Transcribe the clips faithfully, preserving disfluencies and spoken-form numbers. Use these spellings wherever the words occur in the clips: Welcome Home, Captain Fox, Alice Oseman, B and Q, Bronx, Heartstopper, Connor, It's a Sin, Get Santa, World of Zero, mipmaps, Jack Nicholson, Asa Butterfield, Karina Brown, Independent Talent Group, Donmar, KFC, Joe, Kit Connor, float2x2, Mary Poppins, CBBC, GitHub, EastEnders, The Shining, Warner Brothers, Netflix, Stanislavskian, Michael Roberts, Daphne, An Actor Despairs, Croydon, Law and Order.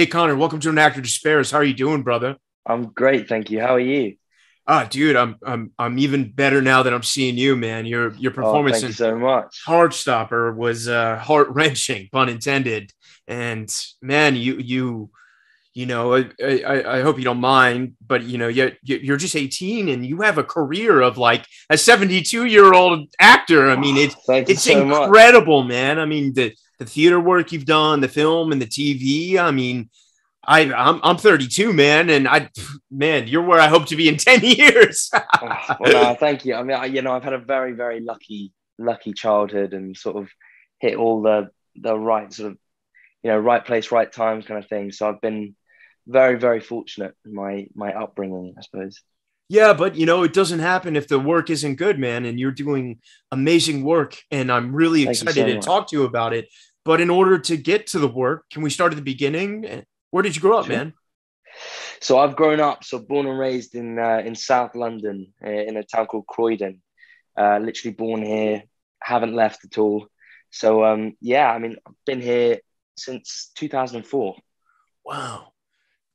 Kit Connor, welcome to An Actor Despairs. How are you doing, brother? I'm great, thank you. How are you? Ah, dude, I'm I'm I'm even better now that I'm seeing you, man. Your your performance oh, thank you so much. Heartstopper was uh, heart wrenching, pun intended. And man, you you you know, I, I I hope you don't mind, but you know, you're you're just eighteen and you have a career of like a seventy-two year old actor. I mean, it's oh, it's so incredible, much. man. I mean, the the theater work you've done, the film and the T V. I mean. I, I'm I'm thirty-two, man, and I, man, you're where I hope to be in ten years. oh, well, no, thank you. I mean, I, you know, I've had a very, very lucky, lucky childhood, and sort of hit all the the right sort of, you know, right place, right time kind of thing. So I've been very, very fortunate in my my upbringing, I suppose. Yeah, but you know, it doesn't happen if the work isn't good, man. And you're doing amazing work, and I'm really thank excited so to much. talk to you about it. But in order to get to the work, can we start at the beginning? Where did you grow up, man? So I've grown up, so born and raised in uh, in South London, uh, in a town called Croydon. Uh, literally born here, haven't left at all. So um, yeah, I mean, I've been here since two thousand four. Wow,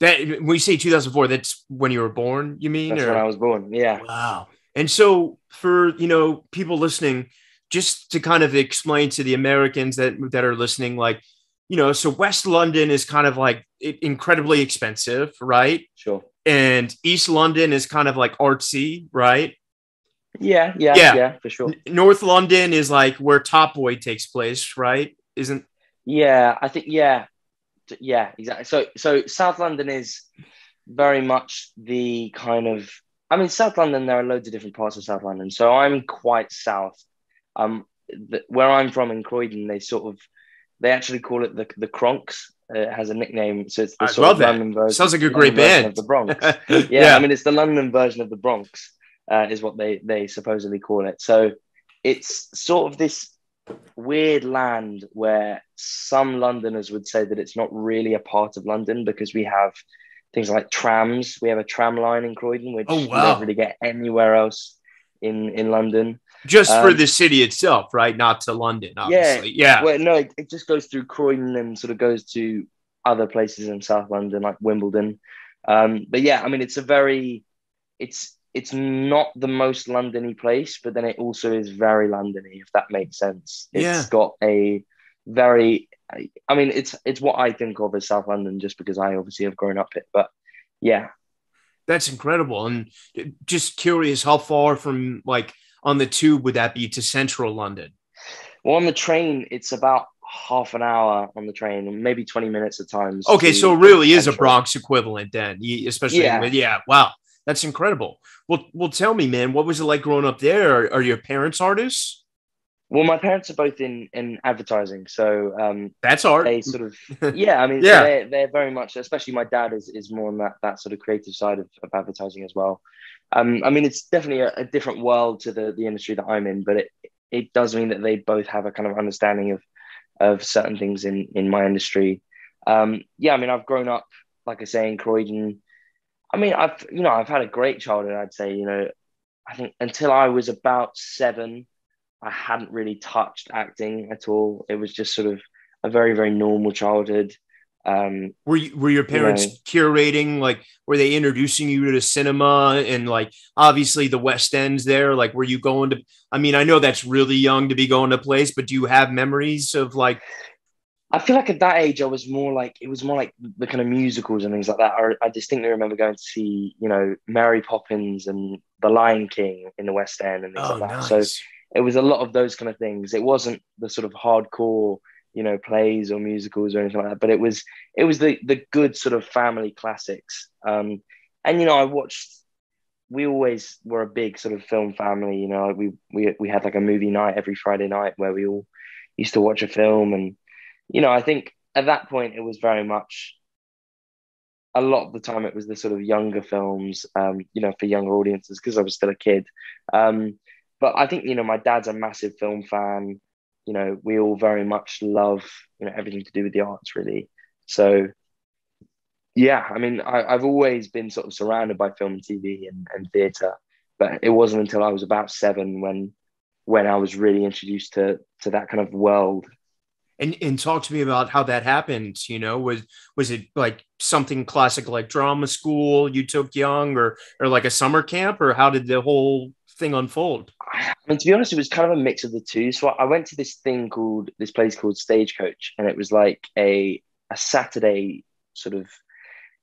that when you say two thousand four, that's when you were born, you mean? That's or? when I was born. Yeah. Wow. And so for you know people listening, just to kind of explain to the Americans that that are listening, like. You know, so West London is kind of like incredibly expensive, right? Sure. And East London is kind of like artsy, right? Yeah, yeah, yeah, yeah for sure. North London is like where Top Boy takes place, right? Isn't? Yeah, I think, yeah. Yeah, exactly. So, so South London is very much the kind of, I mean, South London, there are loads of different parts of South London. So I'm quite south. Um, the, where I'm from in Croydon, they sort of, They actually call it the the Cronks. Uh, it has a nickname, so it's the I sort love of that. London version. Sounds like a great band. Of the Bronx. yeah, yeah, I mean it's the London version of the Bronx, uh, is what they they supposedly call it. So it's sort of this weird land where some Londoners would say that it's not really a part of London because we have things like trams. We have a tram line in Croydon, which oh, wow. you don't really get anywhere else in in London. Just um, for the city itself, right? Not to London, obviously. Yeah. yeah. Well, no, it, it just goes through Croydon and sort of goes to other places in South London, like Wimbledon. Um, but yeah, I mean, it's a very, it's it's not the most London-y place, but then it also is very London-y, if that makes sense. It's yeah. got a very, I mean, it's it's what I think of as South London, just because I obviously have grown up it. But yeah. That's incredible. And just curious, how far from like, on the tube, would that be to central London? Well, on the train, it's about half an hour on the train, maybe twenty minutes at times. Okay, so it really is a Bronx equivalent then, especially yeah. with, yeah, wow, that's incredible. Well, well, tell me, man, what was it like growing up there? Are, are your parents artists? Well, my parents are both in, in advertising, so um, that's art. They sort of, yeah, I mean, yeah. So they're, they're very much, especially my dad is is more on that that sort of creative side of, of advertising as well. Um, I mean, it's definitely a, a different world to the, the industry that I'm in, but it, it does mean that they both have a kind of understanding of of certain things in, in my industry. Um, yeah, I mean, I've grown up, like I say, in Croydon. I mean, I've, you know, I've had a great childhood, I'd say, you know, I think until I was about seven, I hadn't really touched acting at all. It was just sort of a very, very normal childhood. Um, were you, were your parents you know, curating, like, were they introducing you to cinema and like, obviously the West End's there, like, were you going to, I mean, I know that's really young to be going to place, but do you have memories of like, I feel like at that age, I was more like, it was more like the kind of musicals and things like that. I, I distinctly remember going to see, you know, Mary Poppins and The Lion King in the West End and things oh, like that. Nice. So it was a lot of those kind of things. It wasn't the sort of hardcore you know, plays or musicals or anything like that. But it was, it was the the good sort of family classics. Um, and, you know, I watched, we always were a big sort of film family, you know, we, we, we had like a movie night every Friday night where we all used to watch a film. And, you know, I think at that point it was very much, a lot of the time it was the sort of younger films, um, you know, for younger audiences, because I was still a kid. Um, but I think, you know, my dad's a massive film fan. You know, we all very much love, you know, everything to do with the arts, really. So, yeah, I mean, I, I've always been sort of surrounded by film, T V and, and theatre. But it wasn't until I was about seven when when I was really introduced to to that kind of world. And and talk to me about how that happened. You know, was was it like something classic, like drama school you took young, or or like a summer camp, or how did the whole thing unfold? I mean, to be honest, it was kind of a mix of the two. So I went to this thing called this place called Stagecoach, and it was like a a Saturday sort of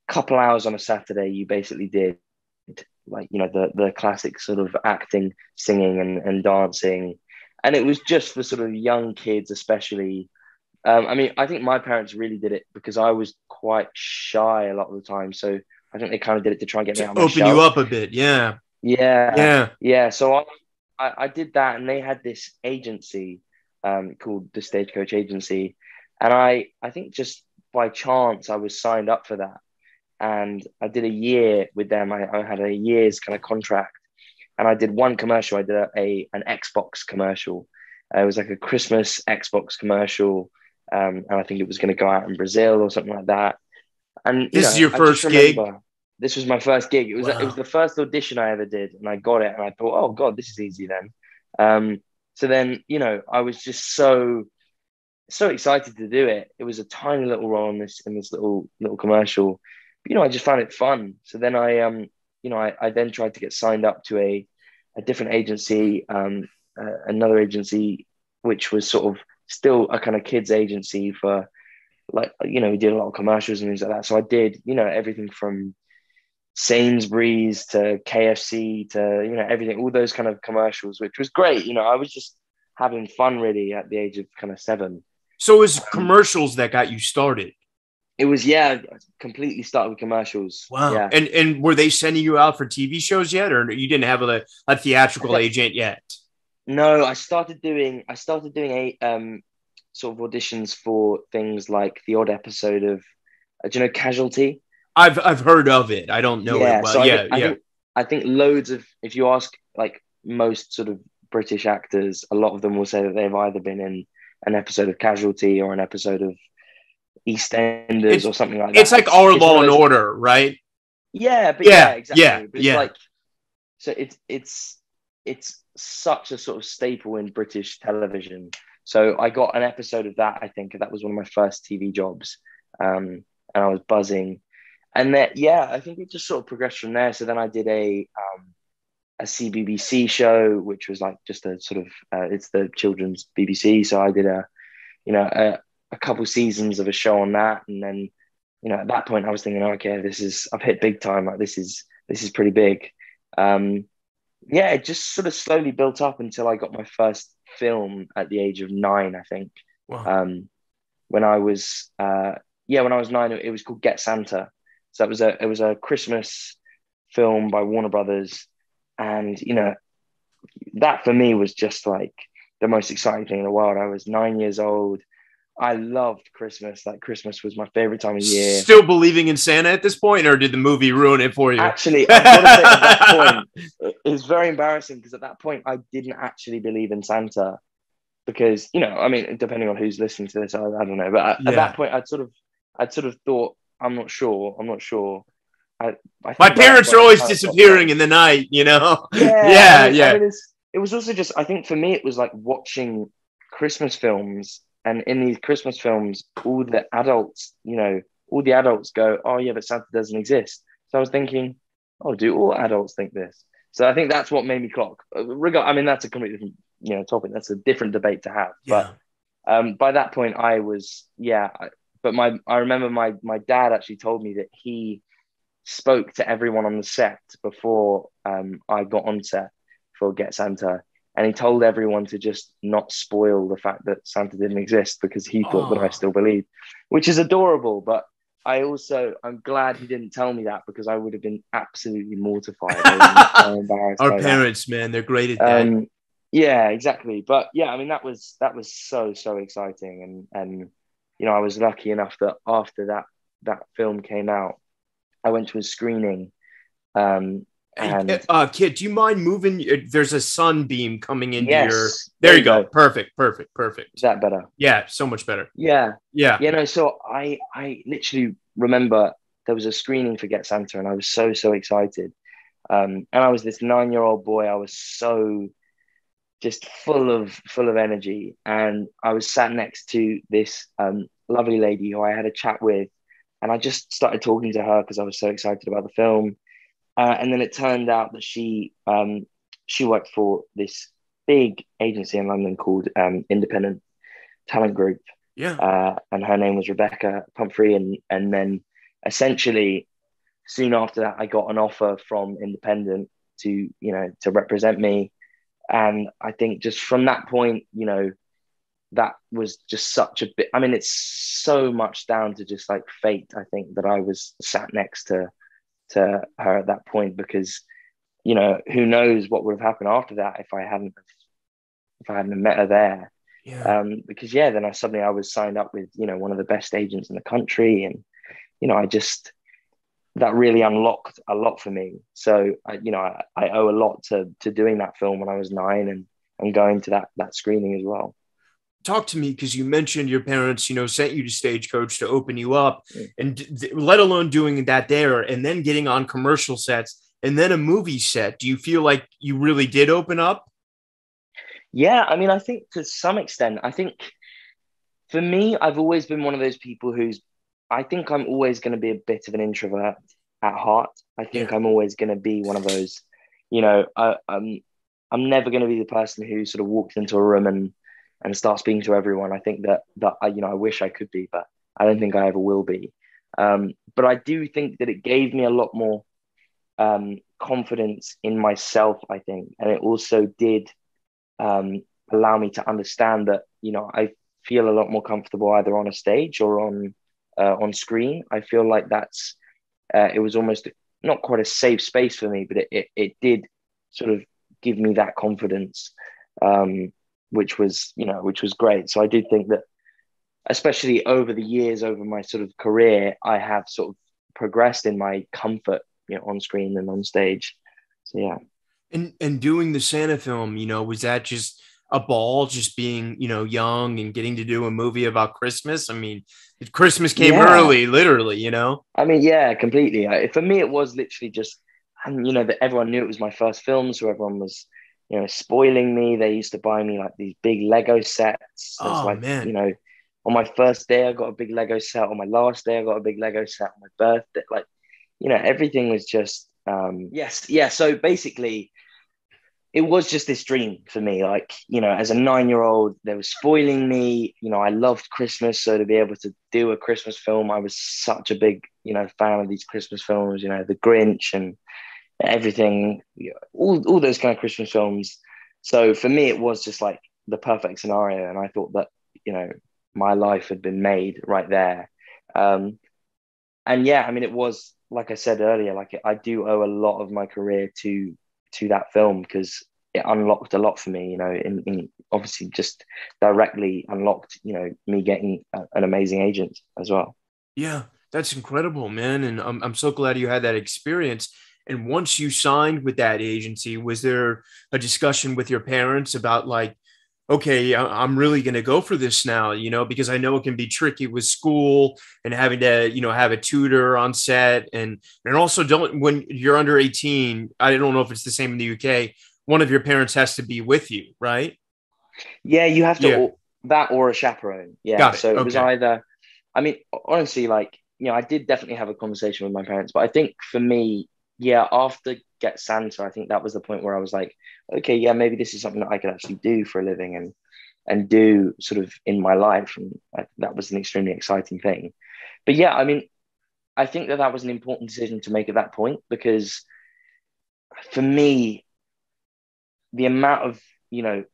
couple hours on a Saturday. You basically did like, you know, the the classic sort of acting, singing, and and dancing, and it was just for sort of young kids, especially. Um, I mean, I think my parents really did it because I was quite shy a lot of the time. So I think they kind of did it to try and get me out of my shell. Open you up a bit, yeah. Yeah. Yeah. Yeah. So I, I, I did that, and they had this agency um, called the Stagecoach Agency. And I, I think just by chance, I was signed up for that. And I did a year with them. I, I had a year's kind of contract. And I did one commercial. I did a, a an Xbox commercial. Uh, it was like a Christmas Xbox commercial. Um, and I think it was going to go out in Brazil or something like that. And this know, is your first gig? This was my first gig. It was wow. It was the first audition I ever did, and I got it. And I thought, oh God, this is easy then. Um, so then, you know, I was just so so excited to do it. It was a tiny little role in this in this little little commercial. But, you know, I just found it fun. So then I um, you know, I, I then tried to get signed up to a a different agency, um, uh, another agency, which was sort of still a kind of kids agency for, like, you know, we did a lot of commercials and things like that. So I did, you know, everything from Sainsbury's to K F C to, you know, everything, all those kind of commercials, which was great. You know, I was just having fun really at the age of kind of seven. So it was um, commercials that got you started? It was, yeah, completely started with commercials. Wow. Yeah. And and were they sending you out for T V shows yet, or you didn't have a, a theatrical okay. agent yet? No, I started doing I started doing a um sort of auditions for things like the odd episode of uh, do you know Casualty? I've I've heard of it. I don't know yeah, it well. So yeah, I think, yeah. I think, I think loads of if you ask like most sort of British actors, a lot of them will say that they've either been in an episode of Casualty or an episode of EastEnders it's, or something like that. It's like it's, our it's Law and Order, right? Yeah, but yeah, yeah exactly. Yeah, but it's yeah. like so it's it's it's such a sort of staple in British television. So I got an episode of that, I think. That was one of my first T V jobs. Um, and I was buzzing. And that, yeah, I think it just sort of progressed from there. So then I did a um, a C B B C show, which was like just a sort of, uh, it's the children's B B C. So I did a, you know, a, a couple seasons of a show on that. And then, you know, at that point I was thinking, okay, this is, I've hit big time. Like this is, this is pretty big. Um, Yeah, it just sort of slowly built up until I got my first film at the age of nine, I think. Wow. Um, when I was, uh, yeah, when I was nine, it was called Get Santa. So that was a, it was a Christmas film by Warner Brothers. And, you know, that for me was just like the most exciting thing in the world. I was nine years old. I loved Christmas. Like Christmas was my favorite time of year. Still believing in Santa at this point, or did the movie ruin it for you? Actually, I've got to say at that point, it was very embarrassing because at that point I didn't actually believe in Santa because, you know, I mean, depending on who's listening to this, I, I don't know. But at, yeah. at that point, I'd sort of, I'd sort of thought, I'm not sure. I'm not sure. I, I my parents are always disappearing in the night, you know? Yeah, yeah. I mean, yeah. I mean, it was also just, I think for me, it was like watching Christmas films. And in these Christmas films, all the adults, you know, all the adults go, oh, yeah, but Santa doesn't exist. So I was thinking, oh, do all adults think this? So I think that's what made me clock. I mean, that's a completely different, you know, topic. That's a different debate to have. Yeah. But um, by that point, I was, yeah. I, but my, I remember my my dad actually told me that he spoke to everyone on the set before um, I got on set for Get Santa. And he told everyone to just not spoil the fact that Santa didn't exist because he thought oh. that I still believed, which is adorable. But I also, I'm glad he didn't tell me that because I would have been absolutely mortified. So embarrassed. Our parents, that. man, they're great at that. Um, yeah, exactly. But yeah, I mean, that was, that was so, so exciting. And, and, you know, I was lucky enough that after that, that film came out, I went to a screening, um, And, uh, Kit, do you mind moving? There's a sunbeam coming into yes, your. There you go. go. Perfect. Perfect. Perfect. Is that better? Yeah, so much better. Yeah. Yeah. You know, so I, I literally remember there was a screening for Get Santa, and I was so so excited. Um, and I was this nine year old boy. I was so just full of full of energy. And I was sat next to this um, lovely lady who I had a chat with, and I just started talking to her because I was so excited about the film. Uh, and then it turned out that she um, she worked for this big agency in London called um, Independent Talent Group. Yeah. Uh, and her name was Rebecca Pumphrey. And, and then essentially soon after that, I got an offer from Independent to, you know, to represent me. And I think just from that point, you know, that was just such a bit, I mean, it's so much down to just like fate, I think, that I was sat next to to her at that point, because, you know, who knows what would have happened after that if I hadn't, if I hadn't met her there. Yeah. Um, because, yeah, then I suddenly I was signed up with, you know, one of the best agents in the country. And, you know, I just, that really unlocked a lot for me. So, I, you know, I, I owe a lot to to doing that film when I was nine and, and going to that that screening as well. Talk to me, because you mentioned your parents, you know, sent you to Stagecoach to open you up, yeah. and th- let alone doing that there and then getting on commercial sets and then a movie set. Do you feel like you really did open up? Yeah, I mean, I think to some extent, I think for me, I've always been one of those people who's, I think I'm always going to be a bit of an introvert at heart. I think yeah. I'm always going to be one of those, you know, uh, um, I'm never going to be the person who sort of walks into a room and, and starts speaking to everyone. I think that, that I, you know, I wish I could be, but I don't think I ever will be. Um, but I do think that it gave me a lot more um, confidence in myself, I think. And it also did um allow me to understand that, you know, I feel a lot more comfortable either on a stage or on uh, on screen. I feel like that's uh, it was almost not quite a safe space for me, but it, it it did sort of give me that confidence, um which was, you know, which was great. So I do think that, especially over the years, over my sort of career, I have sort of progressed in my comfort, you know, on screen and on stage. So yeah. And and doing the Santa film, you know, was that just a ball, just being, you know, young and getting to do a movie about Christmas? I mean, Christmas came yeah. early, literally, you know? I mean, yeah, completely. I, for me, it was literally just, and you know, that everyone knew it was my first film. So everyone was, you know, spoiling me. They used to buy me like these big Lego sets. So oh, like, man. You know, on my first day, I got a big Lego set. On my last day, I got a big Lego set. On my birthday, like, you know, everything was just, um, yes. Yeah. So basically, it was just this dream for me. Like, you know, as a nine-year-old, they were spoiling me. You know, I loved Christmas. So to be able to do a Christmas film, I was such a big, you know, fan of these Christmas films, you know, The Grinch and everything, you know, all, all those kind of Christmas films. So for me, it was just like the perfect scenario. And I thought that, you know, my life had been made right there. Um, and yeah, I mean, it was, like I said earlier, like I do owe a lot of my career to, to that film, because it unlocked a lot for me, you know, in, in obviously just directly unlocked, you know, me getting a, an amazing agent as well. Yeah, that's incredible, man. And I'm, I'm so glad you had that experience. And once you signed with that agency, was there a discussion with your parents about like, okay, I'm really going to go for this now, you know, because I know it can be tricky with school and having to, you know, have a tutor on set. And, and also don't, when you're under eighteen, I don't know if it's the same in the U K, one of your parents has to be with you, right? Yeah, you have to, yeah. or, that or a chaperone. Yeah. Got it. So it okay. was either, I mean, honestly, like, you know, I did definitely have a conversation with my parents, but I think for me, yeah, after Get Santa, I think that was the point where I was like, okay, yeah, maybe this is something that I could actually do for a living and and do sort of in my life. And I, that was an extremely exciting thing. But yeah, I mean, I think that that was an important decision to make at that point, because for me, the amount of, you know,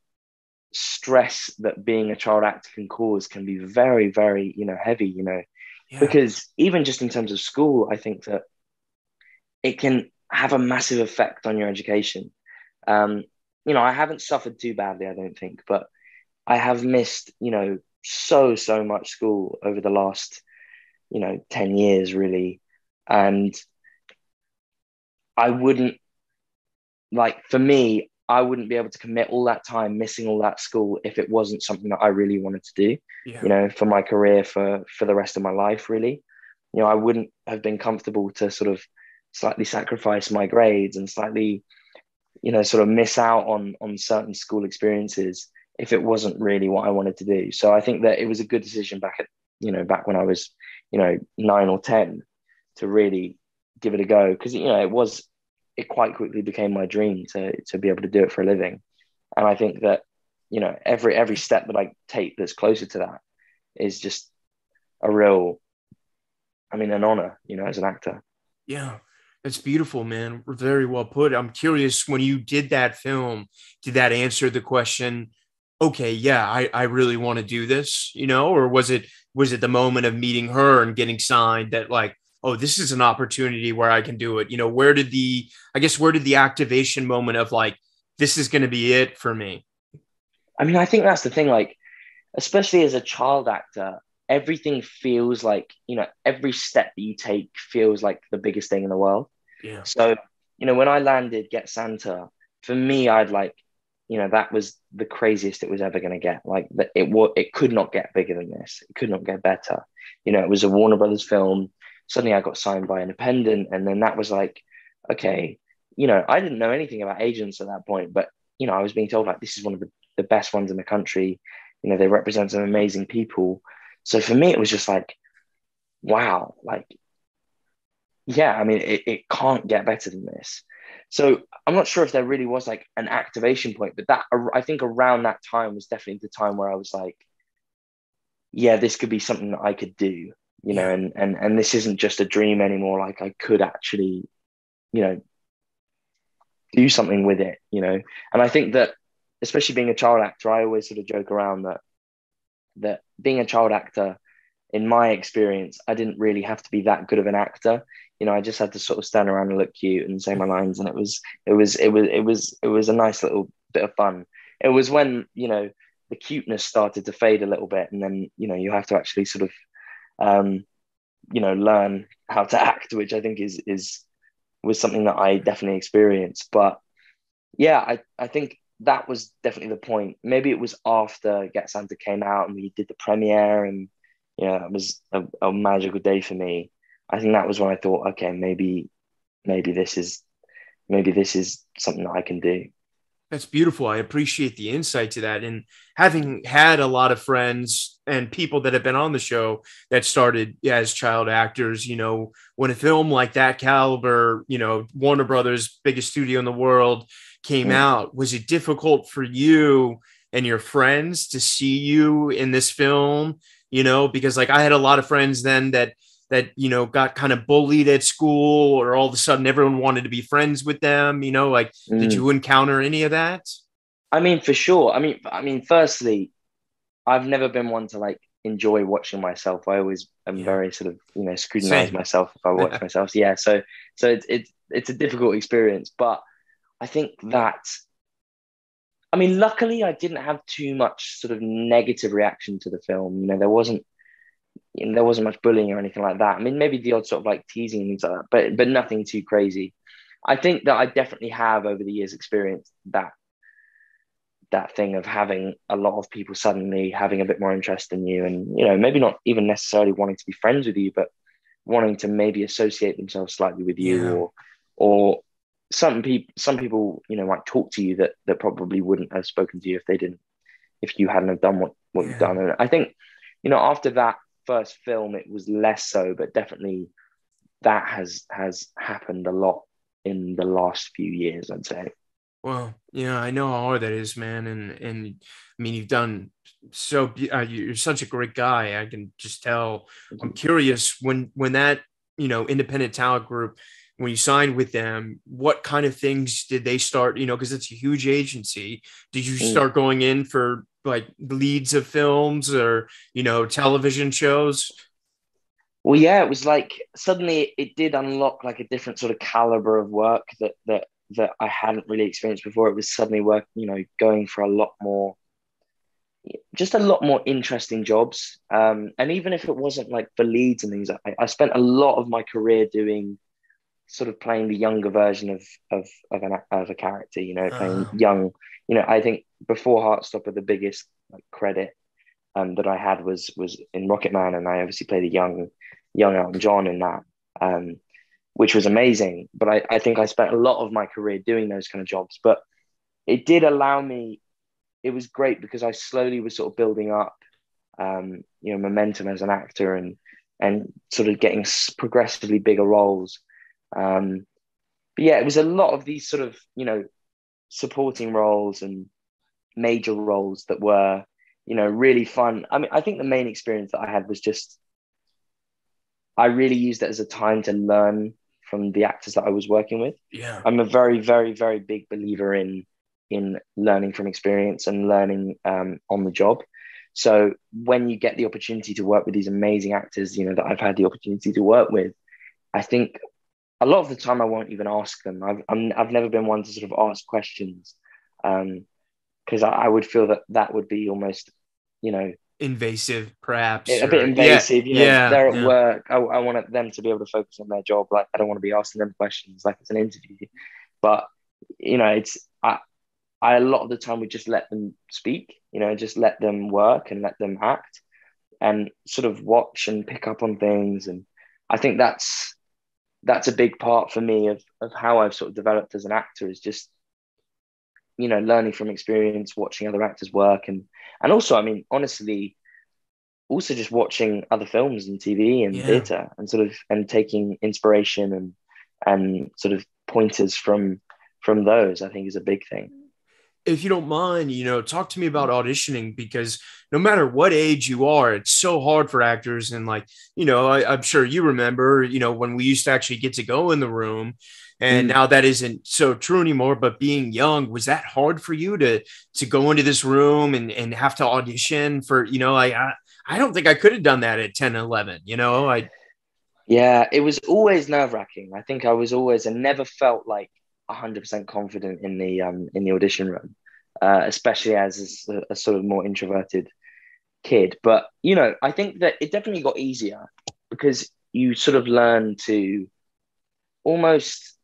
stress that being a child actor can cause can be very, very, you know, heavy, you know, yeah. because even just in terms of school, I think that it can have a massive effect on your education. Um, you know, I haven't suffered too badly, I don't think, but I have missed, you know, so, so much school over the last, you know, ten years really. And I wouldn't, like, for me, I wouldn't be able to commit all that time missing all that school if it wasn't something that I really wanted to do, yeah. you know, for my career, for, for the rest of my life, really. You know, I wouldn't have been comfortable to sort of slightly sacrifice my grades and slightly you know, sort of miss out on on certain school experiences if it wasn't really what I wanted to do. So I think that it was a good decision back at, you know, back when I was, you know, nine or ten to really give it a go. Cause, you know, it was, it quite quickly became my dream to to be able to do it for a living. And I think that, you know, every, every step that I take that's closer to that is just a real, I mean, an honor, you know, as an actor. Yeah. That's beautiful, man. Very well put. I'm curious, when you did that film, did that answer the question, okay, yeah, I, I really want to do this, you know, or was it, was it the moment of meeting her and getting signed that like, oh, this is an opportunity where I can do it. You know, where did the, I guess, where did the activation moment of like, this is going to be it for me? I mean, I think that's the thing, like, especially as a child actor, everything feels like, you know, every step that you take feels like the biggest thing in the world. Yeah. So, you know, when I landed Get Santa, for me, I'd like, you know, that was the craziest it was ever going to get. Like, it was, it could not get bigger than this. It could not get better. You know, it was a Warner Brothers film. Suddenly I got signed by Independent. And then that was like, okay, you know, I didn't know anything about agents at that point, but, you know, I was being told like, this is one of the, the best ones in the country. You know, they represent some amazing people. So for me, it was just like, wow, like, yeah, I mean, it, it can't get better than this. So I'm not sure if there really was like an activation point, but that, I think around that time was definitely the time where I was like, yeah, this could be something that I could do, you know, and, and, and this isn't just a dream anymore. Like, I could actually, you know, do something with it, you know? And I think that, especially being a child actor, I always sort of joke around that, that being a child actor, in my experience, I didn't really have to be that good of an actor. You know, I just had to sort of stand around and look cute and say my lines. And it was, it was, it was, it was, it was a nice little bit of fun. It was when, you know, the cuteness started to fade a little bit. And then, you know, you have to actually sort of, um, you know, learn how to act, which I think is, is, was something that I definitely experienced. But yeah, I, I think that was definitely the point. Maybe it was after Get Santa came out and we did the premiere, and, you know, it was a, a magical day for me. I think that was when I thought, okay, maybe, maybe this is, maybe this is something that I can do. That's beautiful. I appreciate the insight to that. And having had a lot of friends and people that have been on the show that started as child actors, you know, when a film like that caliber, you know, Warner Brothers, biggest studio in the world, came out, was it difficult for you and your friends to see you in this film? You know, because like I had a lot of friends then that, that, you know, got kind of bullied at school, or all of a sudden everyone wanted to be friends with them, you know, like, mm. did you encounter any of that? I mean, for sure. I mean, I mean, firstly, I've never been one to like enjoy watching myself. I always am yeah. very sort of, you know, scrutinize Same. myself if I watch myself. Yeah. So, so it's, it's, it's a difficult experience, but I think that, I mean, luckily I didn't have too much sort of negative reaction to the film. You know, there wasn't, you know, there wasn't much bullying or anything like that. I mean, maybe the odd sort of like teasing and things like that, but, but nothing too crazy. I think that I definitely have over the years experienced that, that thing of having a lot of people suddenly having a bit more interest in you, and, you know, maybe not even necessarily wanting to be friends with you, but wanting to maybe associate themselves slightly with you, yeah. or, or, Some people, some people, you know, might talk to you that that probably wouldn't have spoken to you if they didn't, if you hadn't have done what, what yeah. you've done. And I think, you know, after that first film, it was less so, but definitely that has has happened a lot in the last few years, I'd say. Well, yeah, I know how hard that is, man. And and I mean, you've done so. Uh, you're such a great guy. I can just tell. I'm curious when when that, you know, Independent Talent Group, when you signed with them, what kind of things did they start, you know, because it's a huge agency. Did you start going in for like leads of films or, you know, television shows? Well, yeah, it was like, suddenly it did unlock like a different sort of caliber of work that, that, that I hadn't really experienced before. It was suddenly work, you know, going for a lot more, just a lot more interesting jobs. Um, and even if it wasn't like for leads and things, I, I spent a lot of my career doing, sort of playing the younger version of of of, an, of a character, you know, playing oh. young. You know, I think before Heartstopper, the biggest like, credit um, that I had was was in Rocketman, and I obviously played a young young Elton John in that. Um, which was amazing. But I, I think I spent a lot of my career doing those kind of jobs. But it did allow me, it was great because I slowly was sort of building up, um, you know, momentum as an actor and and sort of getting progressively bigger roles. Um, but yeah, it was a lot of these sort of, you know, supporting roles and major roles that were, you know, really fun. I mean, I think the main experience that I had was just, I really used it as a time to learn from the actors that I was working with. Yeah. I'm a very, very, very big believer in, in learning from experience and learning um, on the job. So when you get the opportunity to work with these amazing actors, you know, that I've had the opportunity to work with, I think a lot of the time I won't even ask them. I've, I'm, I've never been one to sort of ask questions um, because I, I would feel that that would be almost, you know, invasive, perhaps a bit or, invasive. Yeah, you know, yeah, they're at yeah. work. I, I want them to be able to focus on their job. Like, I don't want to be asking them questions like it's an interview. But you know, it's I, I a lot of the time we just let them speak. You know, just let them work and let them act, and sort of watch and pick up on things. And I think that's that's a big part for me of of how I've sort of developed as an actor is just, you know, learning from experience, watching other actors work. And, and also, I mean, honestly, also just watching other films and T V and yeah. theatre and sort of, and taking inspiration and, and sort of pointers from, from those, I think is a big thing. If you don't mind, you know, talk to me about auditioning, because no matter what age you are, it's so hard for actors. And like, you know, I, I'm sure you remember, you know, when we used to actually get to go in the room, and mm. now that isn't so true anymore. But being young, was that hard for you to to go into this room and, and have to audition for, you know, I, I, I don't think I could have done that at ten, eleven, you know, I. Yeah, it was always nerve wracking. I think I was always and never felt like one hundred percent confident in the um in the audition room, uh, especially as a, a sort of more introverted kid. But you know, I think that it definitely got easier because you sort of learn to almost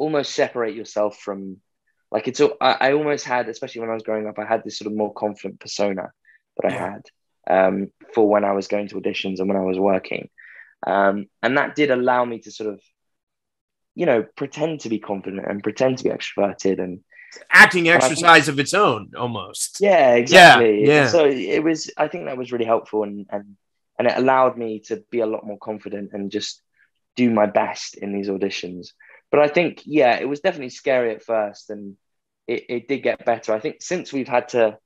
almost separate yourself from, like, it's all I, I almost had, especially when I was growing up, I had this sort of more confident persona that I had um for when I was going to auditions and when I was working, um and that did allow me to sort of, you know, pretend to be confident and pretend to be extroverted and acting exercise think, of its own almost. Yeah, exactly. Yeah, yeah. So it was, I think that was really helpful and, and, and it allowed me to be a lot more confident and just do my best in these auditions. But I think, yeah, it was definitely scary at first and it, it did get better. I think since we've had to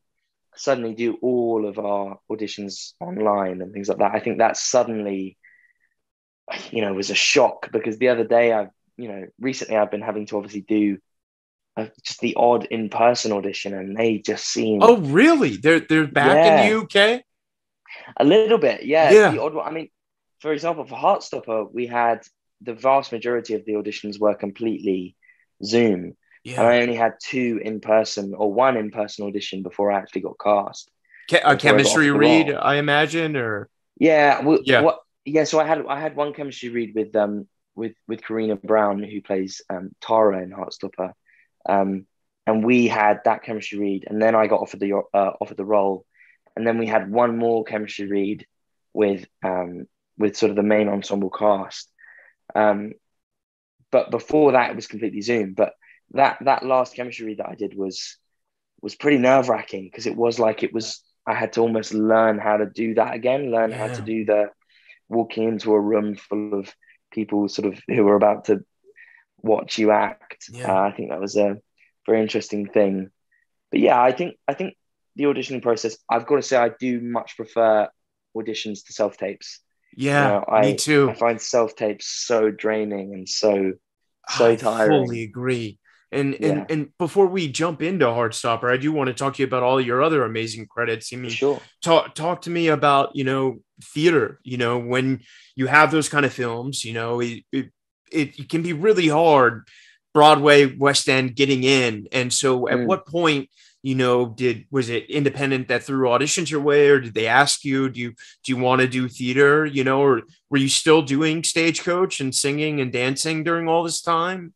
suddenly do all of our auditions online and things like that, I think that suddenly, you know, was a shock because the other day I've, you know, recently I've been having to obviously do uh, just the odd in-person audition and they just seem... Oh, really? They're they're back yeah. in the U K? A little bit, yeah. yeah. The odd one. I mean, for example, for Heartstopper, we had the vast majority of the auditions were completely Zoom. Yeah. And I only had two in-person or one in-person audition before I actually got cast. Ke- a chemistry I read, I imagine, or... Yeah. Well, yeah. What, yeah, so I had I had one chemistry read with... um. with with Karina Brown, who plays um, Taron in Heartstopper, um, and we had that chemistry read, and then I got offered the uh, offered the role, and then we had one more chemistry read with um, with sort of the main ensemble cast, um, but before that it was completely Zoom. But that that last chemistry read that I did was was pretty nerve wracking because it was like it was I had to almost learn how to do that again, learn yeah. how to do the walking into a room full of people sort of who were about to watch you act. Yeah. Uh, I think that was a very interesting thing. But yeah, I think I think the auditioning process, I've got to say I do much prefer auditions to self-tapes. Yeah, you know, I, me too. I find self-tapes so draining and so, so tiring. I fully agree. And, yeah. and and before we jump into Heartstopper, I do want to talk to you about all your other amazing credits. I mean, sure. talk, talk to me about, you know, theater, you know, when you have those kind of films, you know, it, it, it can be really hard, Broadway, West End, getting in. And so at mm. what point, you know, did, was it Independent that threw auditions your way, or did they ask you, do you, do you want to do theater, you know, or were you still doing Stagecoach and singing and dancing during all this time?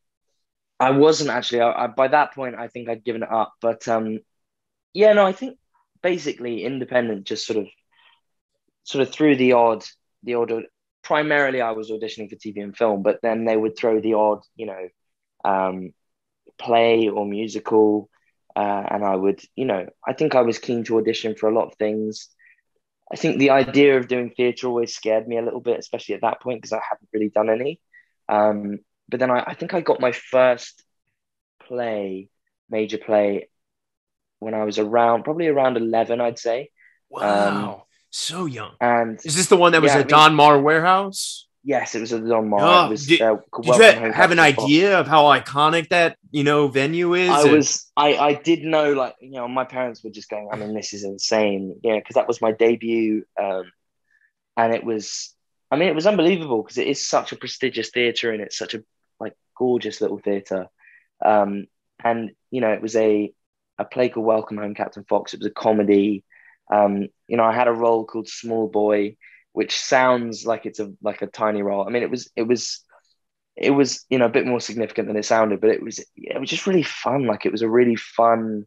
I wasn't actually, I, I, by that point, I think I'd given it up, but um, yeah, no, I think basically Independent just sort of, sort of threw the odd, the odd primarily I was auditioning for T V and film, but then they would throw the odd, you know, um, play or musical. Uh, and I would, you know, I think I was keen to audition for a lot of things. I think the idea of doing theatre always scared me a little bit, especially at that point, because I hadn't really done any. Um, but then I, I think I got my first play, major play, when I was around, probably around eleven, I'd say. Wow. Um, so young. And is this the one that was yeah, at I mean, Donmar warehouse? Yes, it was at Donmar. Oh, it was, did uh, did you have, have an spot. idea of how iconic that, you know, venue is? I and... was, I, I did know, like, you know, my parents were just going, I mean, this is insane, you know, because that was my debut. Um, and it was, I mean, it was unbelievable because it is such a prestigious theatre and it's such a, like, gorgeous little theatre. Um, and, you know, it was a, a play called Welcome Home, Captain Fox. It was a comedy. Um, you know, I had a role called Small Boy, which sounds like it's a like a tiny role. I mean, it was it was it was you know a bit more significant than it sounded, but it was it was just really fun. Like, it was a really fun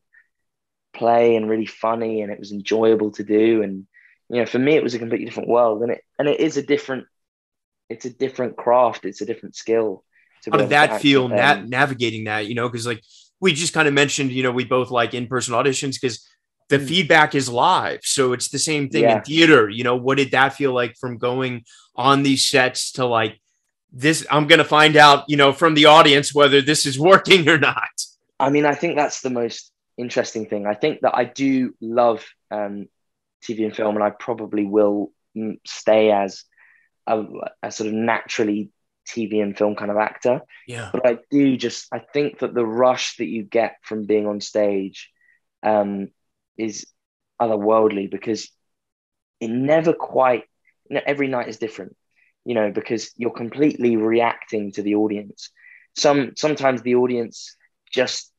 play and really funny, and it was enjoyable to do. And you know, for me, it was a completely different world, and it and it is a different it's a different craft, it's a different skill. How did that feel na- navigating that? You know, because like we just kind of mentioned, you know, we both like in-person auditions because the feedback is live. So it's the same thing yeah. in theater. You know, what did that feel like from going on these sets to like this? I'm going to find out, you know, from the audience whether this is working or not. I mean, I think that's the most interesting thing. I think that I do love um, T V and film, and I probably will stay as a, a sort of naturally T V and film kind of actor. Yeah. But I do just, I think that the rush that you get from being on stage, um, is otherworldly, because it never quite, you know, every night is different, you know, because you're completely reacting to the audience. Some sometimes the audience just,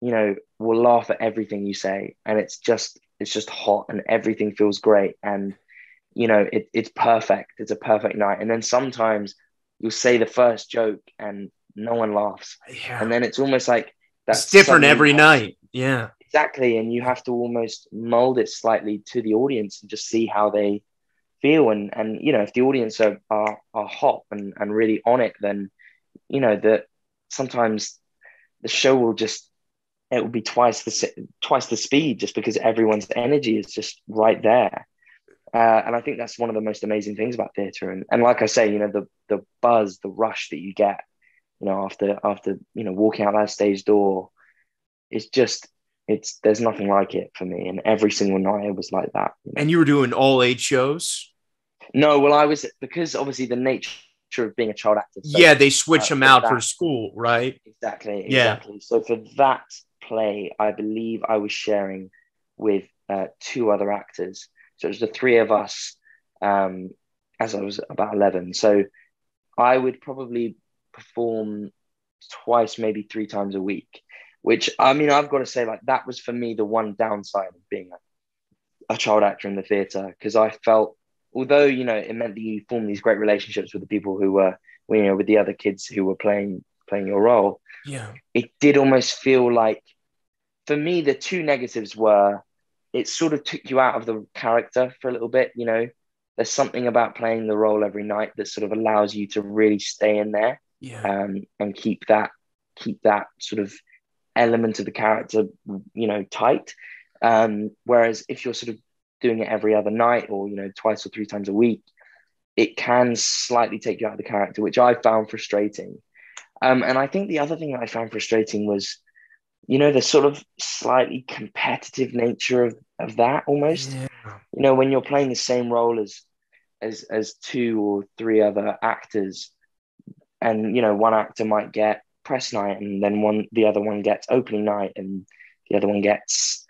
you know, will laugh at everything you say, and it's just it's just hot and everything feels great, and you know it, it's perfect, it's a perfect night. And then sometimes you'll say the first joke and no one laughs, yeah. and then it's almost like that's it's different every night, yeah. Exactly, and you have to almost mold it slightly to the audience and just see how they feel. And, and you know, if the audience are are, are hot and, and really on it, then, you know, that sometimes the show will just, it will be twice the twice the speed just because everyone's energy is just right there. Uh, and I think that's one of the most amazing things about theatre. And, and like I say, you know, the the buzz, the rush that you get, you know, after after you know walking out that stage door, is just. It's there's nothing like it for me, and every single night it was like that. You know? And you were doing all age shows? No, well, I was, because obviously the nature of being a child actor. So yeah, they switch uh, them out for, that, for school, right? Exactly, exactly. Yeah. So for that play, I believe I was sharing with uh, two other actors. So it was the three of us um, as I was about eleven. So I would probably perform twice, maybe three times a week. Which, I mean, I've got to say, like, that was for me the one downside of being a, a child actor in the theatre, because I felt, although, you know, it meant that you form these great relationships with the people who were, you know, with the other kids who were playing playing your role. Yeah. It did almost feel like, for me, the two negatives were, it sort of took you out of the character for a little bit, you know. There's something about playing the role every night that sort of allows you to really stay in there, yeah. um, and keep that keep that sort of element of the character, you know, tight. Um, whereas if you're sort of doing it every other night or, you know, twice or three times a week, it can slightly take you out of the character, which I found frustrating. Um, and I think the other thing that I found frustrating was, you know, the sort of slightly competitive nature of, of that almost. Yeah. You know, when you're playing the same role as, as, as two or three other actors, and, you know, one actor might get press night, and then one the other one gets opening night, and the other one gets,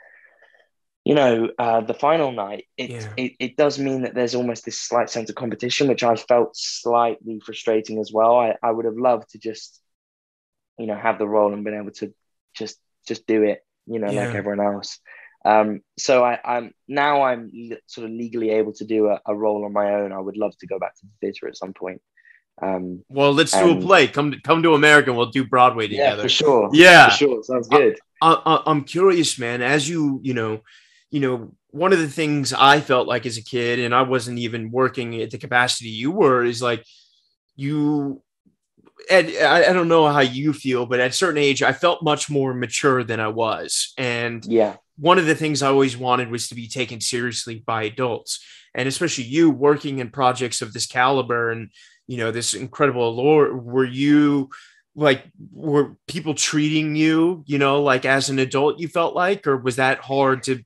you know, uh the final night, it, yeah. it it does mean that there's almost this slight sense of competition, which I felt slightly frustrating as well. I I would have loved to just, you know, have the role and been able to just just do it, you know, yeah. like everyone else. Um so I I'm now I'm sort of legally able to do a, a role on my own. I would love to go back to the theatre at some point. Um, well, let's um, do a play. Come to, come to America. We'll do Broadway together. Yeah, for sure. Yeah, for sure. Sounds good. I, I, I'm curious, man. As you, you know, you know, one of the things I felt like as a kid, and I wasn't even working at the capacity you were, is like you, and I, I don't know how you feel, but at a certain age, I felt much more mature than I was. And yeah, one of the things I always wanted was to be taken seriously by adults, and especially you working in projects of this caliber and, you know, this incredible allure. Were you like, were people treating you, you know, like as an adult you felt like, or was that hard to?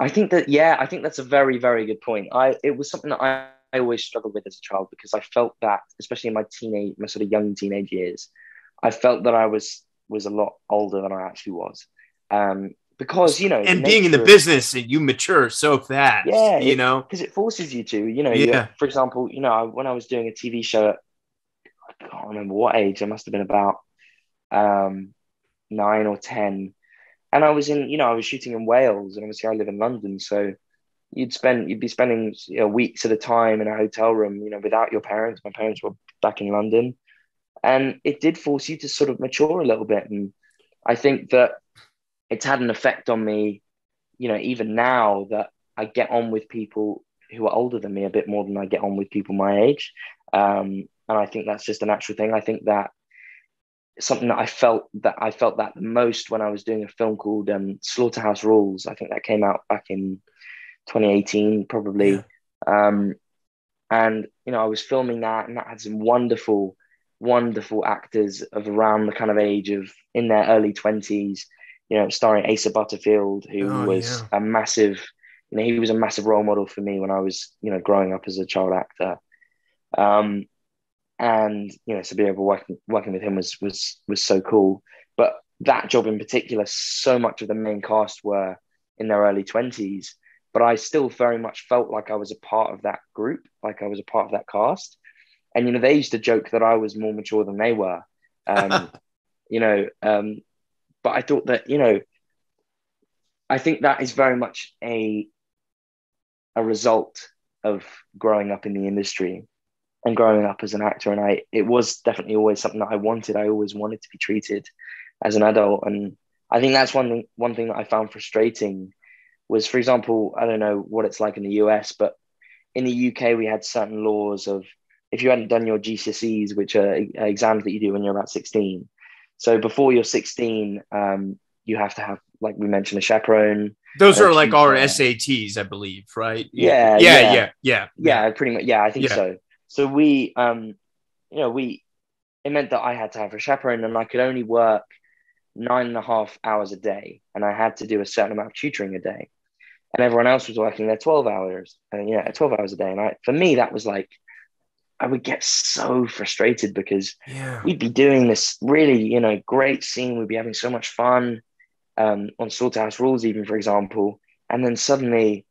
I think that, yeah, I think that's a very, very good point. I, it was something that I, I always struggled with as a child, because I felt that, especially in my teenage, my sort of young teenage years, I felt that I was, was a lot older than I actually was. Um, because, you know, and being in the business, and you mature so fast, yeah, you know, because it forces you to, you know, yeah. For example, you know, when I was doing a T V show, I can't remember what age, I must have been about um, nine or ten. And I was in, you know, I was shooting in Wales, and obviously I live in London. So you'd spend, you'd be spending, you know, weeks at a time in a hotel room, you know, without your parents. My parents were back in London, and it did force you to sort of mature a little bit. And I think that it's had an effect on me, you know, even now, that I get on with people who are older than me a bit more than I get on with people my age. Um, and I think that's just a natural thing. I think that something that I felt that I felt that the most when I was doing a film called um, Slaughterhouse Rules. I think that came out back in twenty eighteen, probably. Yeah. Um, and, you know, I was filming that, and that had some wonderful, wonderful actors of around the kind of age of in their early twenties, you know, starring Asa Butterfield, who oh, was yeah. a massive, you know, he was a massive role model for me when I was, you know, growing up as a child actor. Um, and, you know, to be able working, working with him was, was, was so cool. But that job in particular, so much of the main cast were in their early twenties, but I still very much felt like I was a part of that group, like I was a part of that cast. And, you know, they used to joke that I was more mature than they were, um, you know, um, but I thought that, you know, I think that is very much a, a result of growing up in the industry and growing up as an actor. And I, it was definitely always something that I wanted. I always wanted to be treated as an adult. And I think that's one, one thing that I found frustrating was, for example, I don't know what it's like in the U S, but in the U K, we had certain laws of, if you hadn't done your G C S Es, which are exams that you do when you're about sixteen. So before you're sixteen, um, you have to have, like we mentioned, a chaperone. Those are like our S A Ts, I believe, right? Yeah. Yeah, yeah, yeah. Yeah, yeah, yeah pretty much. Yeah, I think yeah. so. So we, um, you know, we, it meant that I had to have a chaperone, and I could only work nine and a half hours a day. And I had to do a certain amount of tutoring a day, and everyone else was working their twelve hours and, you know, twelve hours a day. And I, for me, that was like, I would get so frustrated, because yeah. we'd be doing this really, you know, great scene. We'd be having so much fun um, on Slaughterhouse Rules, even, for example. And then suddenly,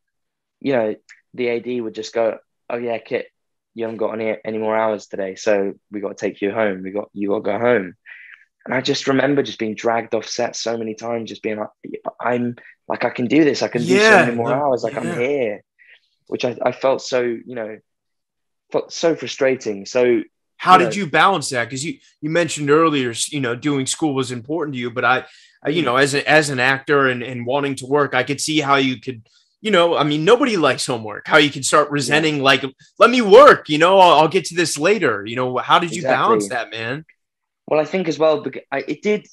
you know, the A D would just go, oh yeah, Kit, you haven't got any any more hours today, so we got to take you home. We got you got to go home. And I just remember just being dragged off set so many times, just being like, I'm like, I can do this. I can yeah, do so many more hours. Like yeah. I'm here, which I, I felt so, you know, felt so frustrating. So how did you balance that? Because you you mentioned earlier, you know, doing school was important to you, but I, I you know, as a, as an actor and and wanting to work, I could see how you could. You know, I mean, nobody likes homework, how you can start resenting, yeah. like, let me work, you know, I'll, I'll get to this later. You know, how did you exactly. balance that, man? Well, I think as well, because I, it did,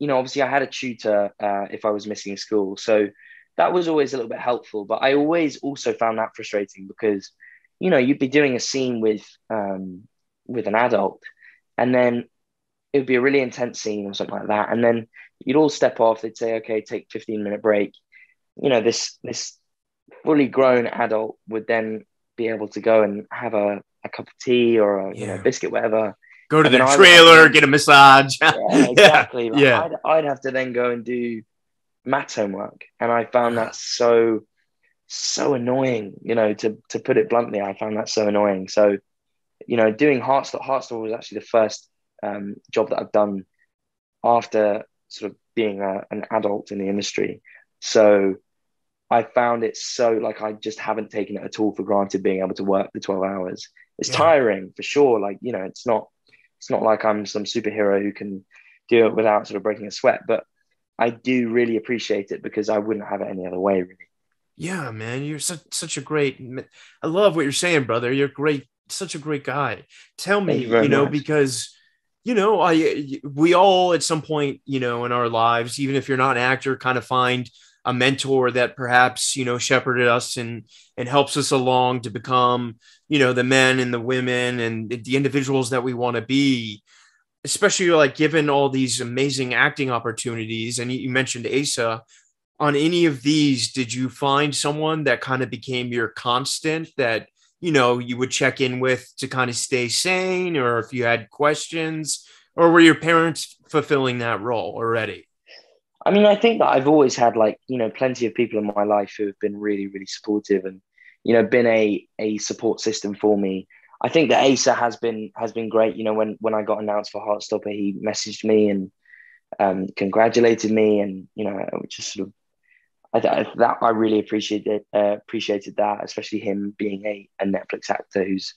you know, obviously I had a tutor uh, if I was missing school. So that was always a little bit helpful, but I always also found that frustrating because, you know, you'd be doing a scene with, um, with an adult, and then it would be a really intense scene or something like that. And then you'd all step off. They'd say, okay, take fifteen minute break. You know, this, this, fully grown adult would then be able to go and have a, a cup of tea or a yeah. you know, biscuit, whatever. Go to the trailer, would, get a massage. Yeah, exactly. Yeah. Like, yeah. I'd, I'd have to then go and do maths homework. And I found that so, so annoying, you know, to, to put it bluntly, I found that so annoying. So, you know, doing Heartstopper, Heartstopper was actually the first um, job that I've done after sort of being a, an adult in the industry. So, I found it so, like, I just haven't taken it at all for granted being able to work the twelve hours. It's yeah. tiring for sure. Like, you know, it's not, it's not like I'm some superhero who can do it without sort of breaking a sweat, but I do really appreciate it because I wouldn't have it any other way, really. Yeah, man, you're such such a great. I love what you're saying, brother. You're great, such a great guy. Tell me, you, you know, much. Because, you know, I we all at some point, you know, in our lives, even if you're not an actor, kind of find a mentor that perhaps, you know, shepherded us and and helps us along to become, you know, the men and the women and the individuals that we want to be. Especially like given all these amazing acting opportunities, and you mentioned Asa. On any of these, did you find someone that kind of became your constant that, you know, you would check in with to kind of stay sane, or if you had questions, or were your parents fulfilling that role already? I mean, I think that I've always had, like, you know, plenty of people in my life who have been really, really supportive and, you know, been a, a support system for me. I think that Asa has been, has been great. You know, when, when I got announced for Heartstopper, he messaged me and um, congratulated me, and, you know, just sort of, I th- that I really appreciated uh, appreciated that, especially him being a, a Netflix actor who's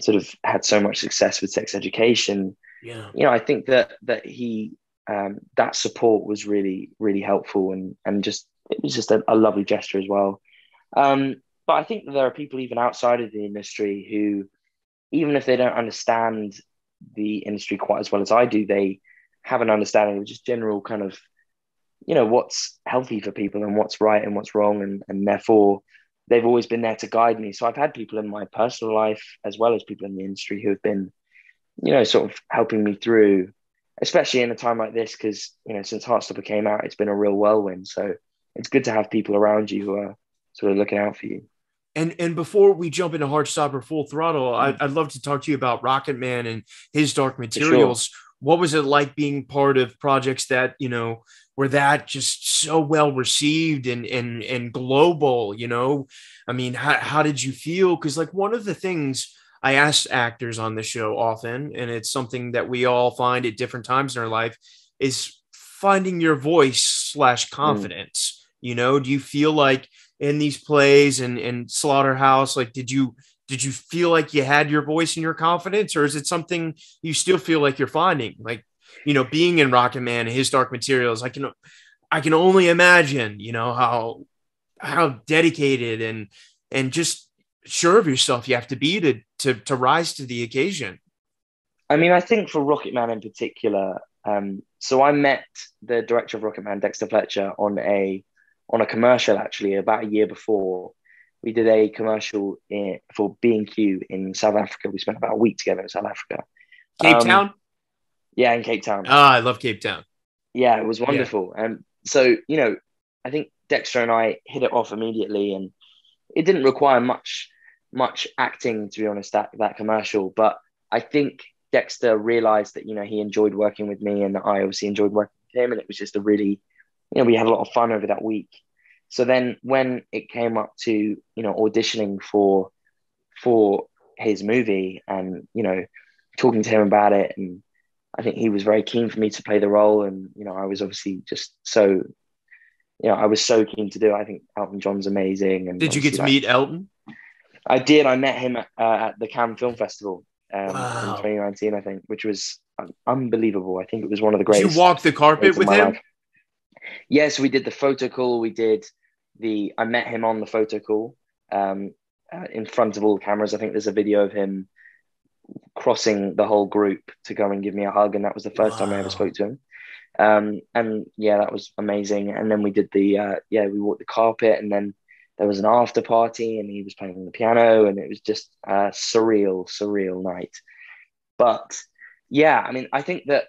sort of had so much success with sex education. Yeah, you know, I think that that he um, that support was really really helpful, and and just it was just a, a lovely gesture as well. Um, but I think that there are people even outside of the industry who, even if they don't understand the industry quite as well as I do, they have an understanding of just general kind of, you know, what's healthy for people and what's right and what's wrong. And, and therefore they've always been there to guide me. So I've had people in my personal life as well as people in the industry who have been, you know, sort of helping me through, especially in a time like this, because, you know, since Heartstopper came out, it's been a real whirlwind. So it's good to have people around you who are sort of looking out for you. And and before we jump into Heartstopper Full Throttle, mm-hmm. I'd, I'd love to talk to you about Rocketman and His Dark Materials. For sure. What was it like being part of projects that, you know, were that just so well received and and and global, you know? I mean, how, how did you feel? Because, like, one of the things I ask actors on the show often, and it's something that we all find at different times in our life, is finding your voice slash confidence. Mm. You know, do you feel like in these plays and, and Slaughterhouse, like, did you Did you feel like you had your voice and your confidence, or is it something you still feel like you're finding? Like, you know, being in Rocketman and His Dark Materials, I can, I can only imagine, you know, how, how dedicated and, and just sure of yourself you have to be to, to, to rise to the occasion. I mean, I think for Rocketman in particular, um, so I met the director of Rocketman, Dexter Fletcher, on a, on a commercial actually about a year before. We did a commercial in, for B and Q in South Africa. We spent about a week together in South Africa. Cape um, Town? Yeah, in Cape Town. Ah, oh, I love Cape Town. Yeah, it was wonderful. And yeah. um, so, you know, I think Dexter and I hit it off immediately, and it didn't require much much acting, to be honest, that, that commercial. But I think Dexter realized that, you know, he enjoyed working with me, and I obviously enjoyed working with him. And it was just a really, you know, we had a lot of fun over that week. So then when it came up to, you know, auditioning for for his movie and, you know, talking to him about it, and I think he was very keen for me to play the role. And, you know, I was obviously just so, you know, I was so keen to do it. I think Elton John's amazing. And did you get to, like, meet Elton? I did. I met him at, uh, at the Cannes Film Festival um, wow. in twenty nineteen, I think, which was unbelievable. I think it was one of the greatest. Did you walk the carpet with him? Life. Yes, we did the photo call. We did. The I met him on the photo call um, uh, in front of all the cameras. I think there's a video of him crossing the whole group to go and give me a hug, and that was the first wow. time I ever spoke to him. Um, and yeah, that was amazing. And then we did the uh, yeah, we walked the carpet, and then there was an after party, and he was playing on the piano, and it was just a surreal, surreal night. But yeah, I mean, I think that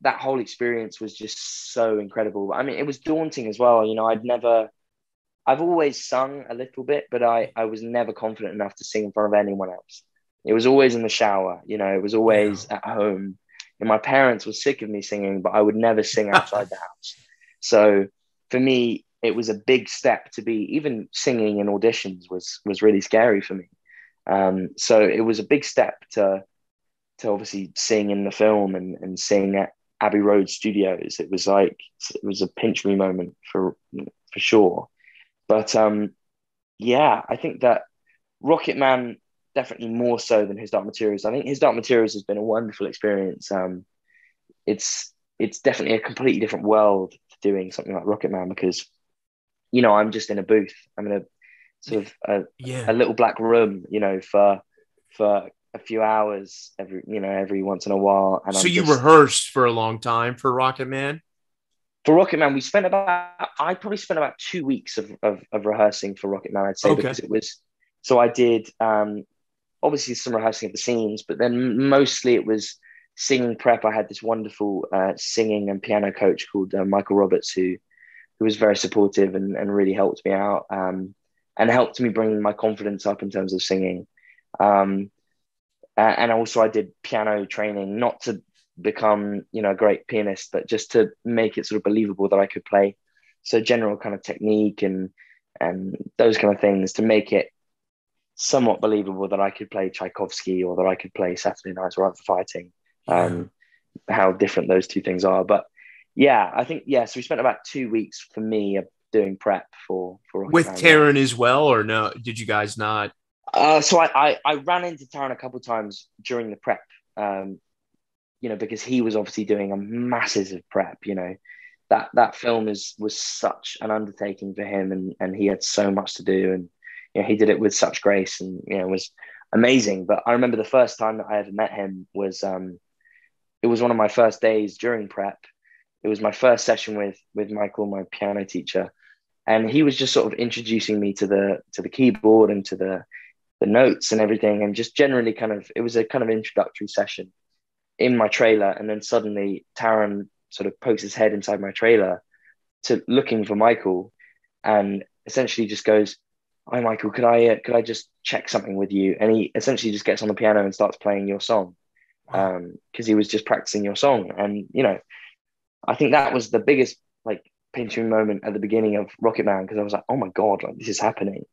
that whole experience was just so incredible. I mean, it was daunting as well. You know, I'd never. I've always sung a little bit, but I, I was never confident enough to sing in front of anyone else. It was always in the shower, you know, it was always yeah. at home. And my parents were sick of me singing, but I would never sing outside the house. So for me, it was a big step to be, even singing in auditions was was really scary for me. Um, so it was a big step to to obviously sing in the film and, and sing at Abbey Road Studios. It was like, it was a pinch me moment for for sure. But um, yeah, I think that Rocketman definitely more so than His Dark Materials. I think His Dark Materials has been a wonderful experience. Um, it's it's definitely a completely different world doing something like Rocketman, because, you know, I'm just in a booth. I'm in a sort of a, yeah. a little black room, you know, for for a few hours every, you know, every once in a while. And so I'm you just, rehearsed for a long time for Rocketman? For Rocketman, we spent about, I probably spent about two weeks of, of, of rehearsing for Rocketman, I'd say, okay. because it was, so I did um, obviously some rehearsing of the scenes, but then mostly it was singing prep. I had this wonderful uh, singing and piano coach called uh, Michael Roberts, who, who was very supportive and, and really helped me out um, and helped me bring my confidence up in terms of singing. Um, and also I did piano training, not to become, you know, a great pianist, but just to make it sort of believable that I could play. So general kind of technique and and those kind of things to make it somewhat believable that I could play Tchaikovsky or that I could play Saturday Nights Without Fighting, um, yeah. how different those two things are. But yeah, I think, yeah, so we spent about two weeks for me doing prep for... for With Taron as well, or no? Did you guys not? Uh, so I, I, I ran into Taron a couple of times during the prep, um, you know, because he was obviously doing a masses of prep, you know, that, that film is, was such an undertaking for him, and, and he had so much to do, and, you know, he did it with such grace, and, you know, it was amazing. But I remember the first time that I ever met him was, um, it was one of my first days during prep. It was my first session with, with Michael, my piano teacher. And he was just sort of introducing me to the, to the keyboard and to the, the notes and everything. And just generally kind of, it was a kind of introductory session in my trailer. And then suddenly Taron sort of pokes his head inside my trailer to looking for Michael, and essentially just goes, "Hi, Michael, could I, uh, could I just check something with you?" And he essentially just gets on the piano and starts playing your song. Wow. Um, 'cause he was just practicing your song. And, you know, I think that was the biggest like pinching moment at the beginning of Rocketman. 'Cause I was like, oh my God, like this is happening.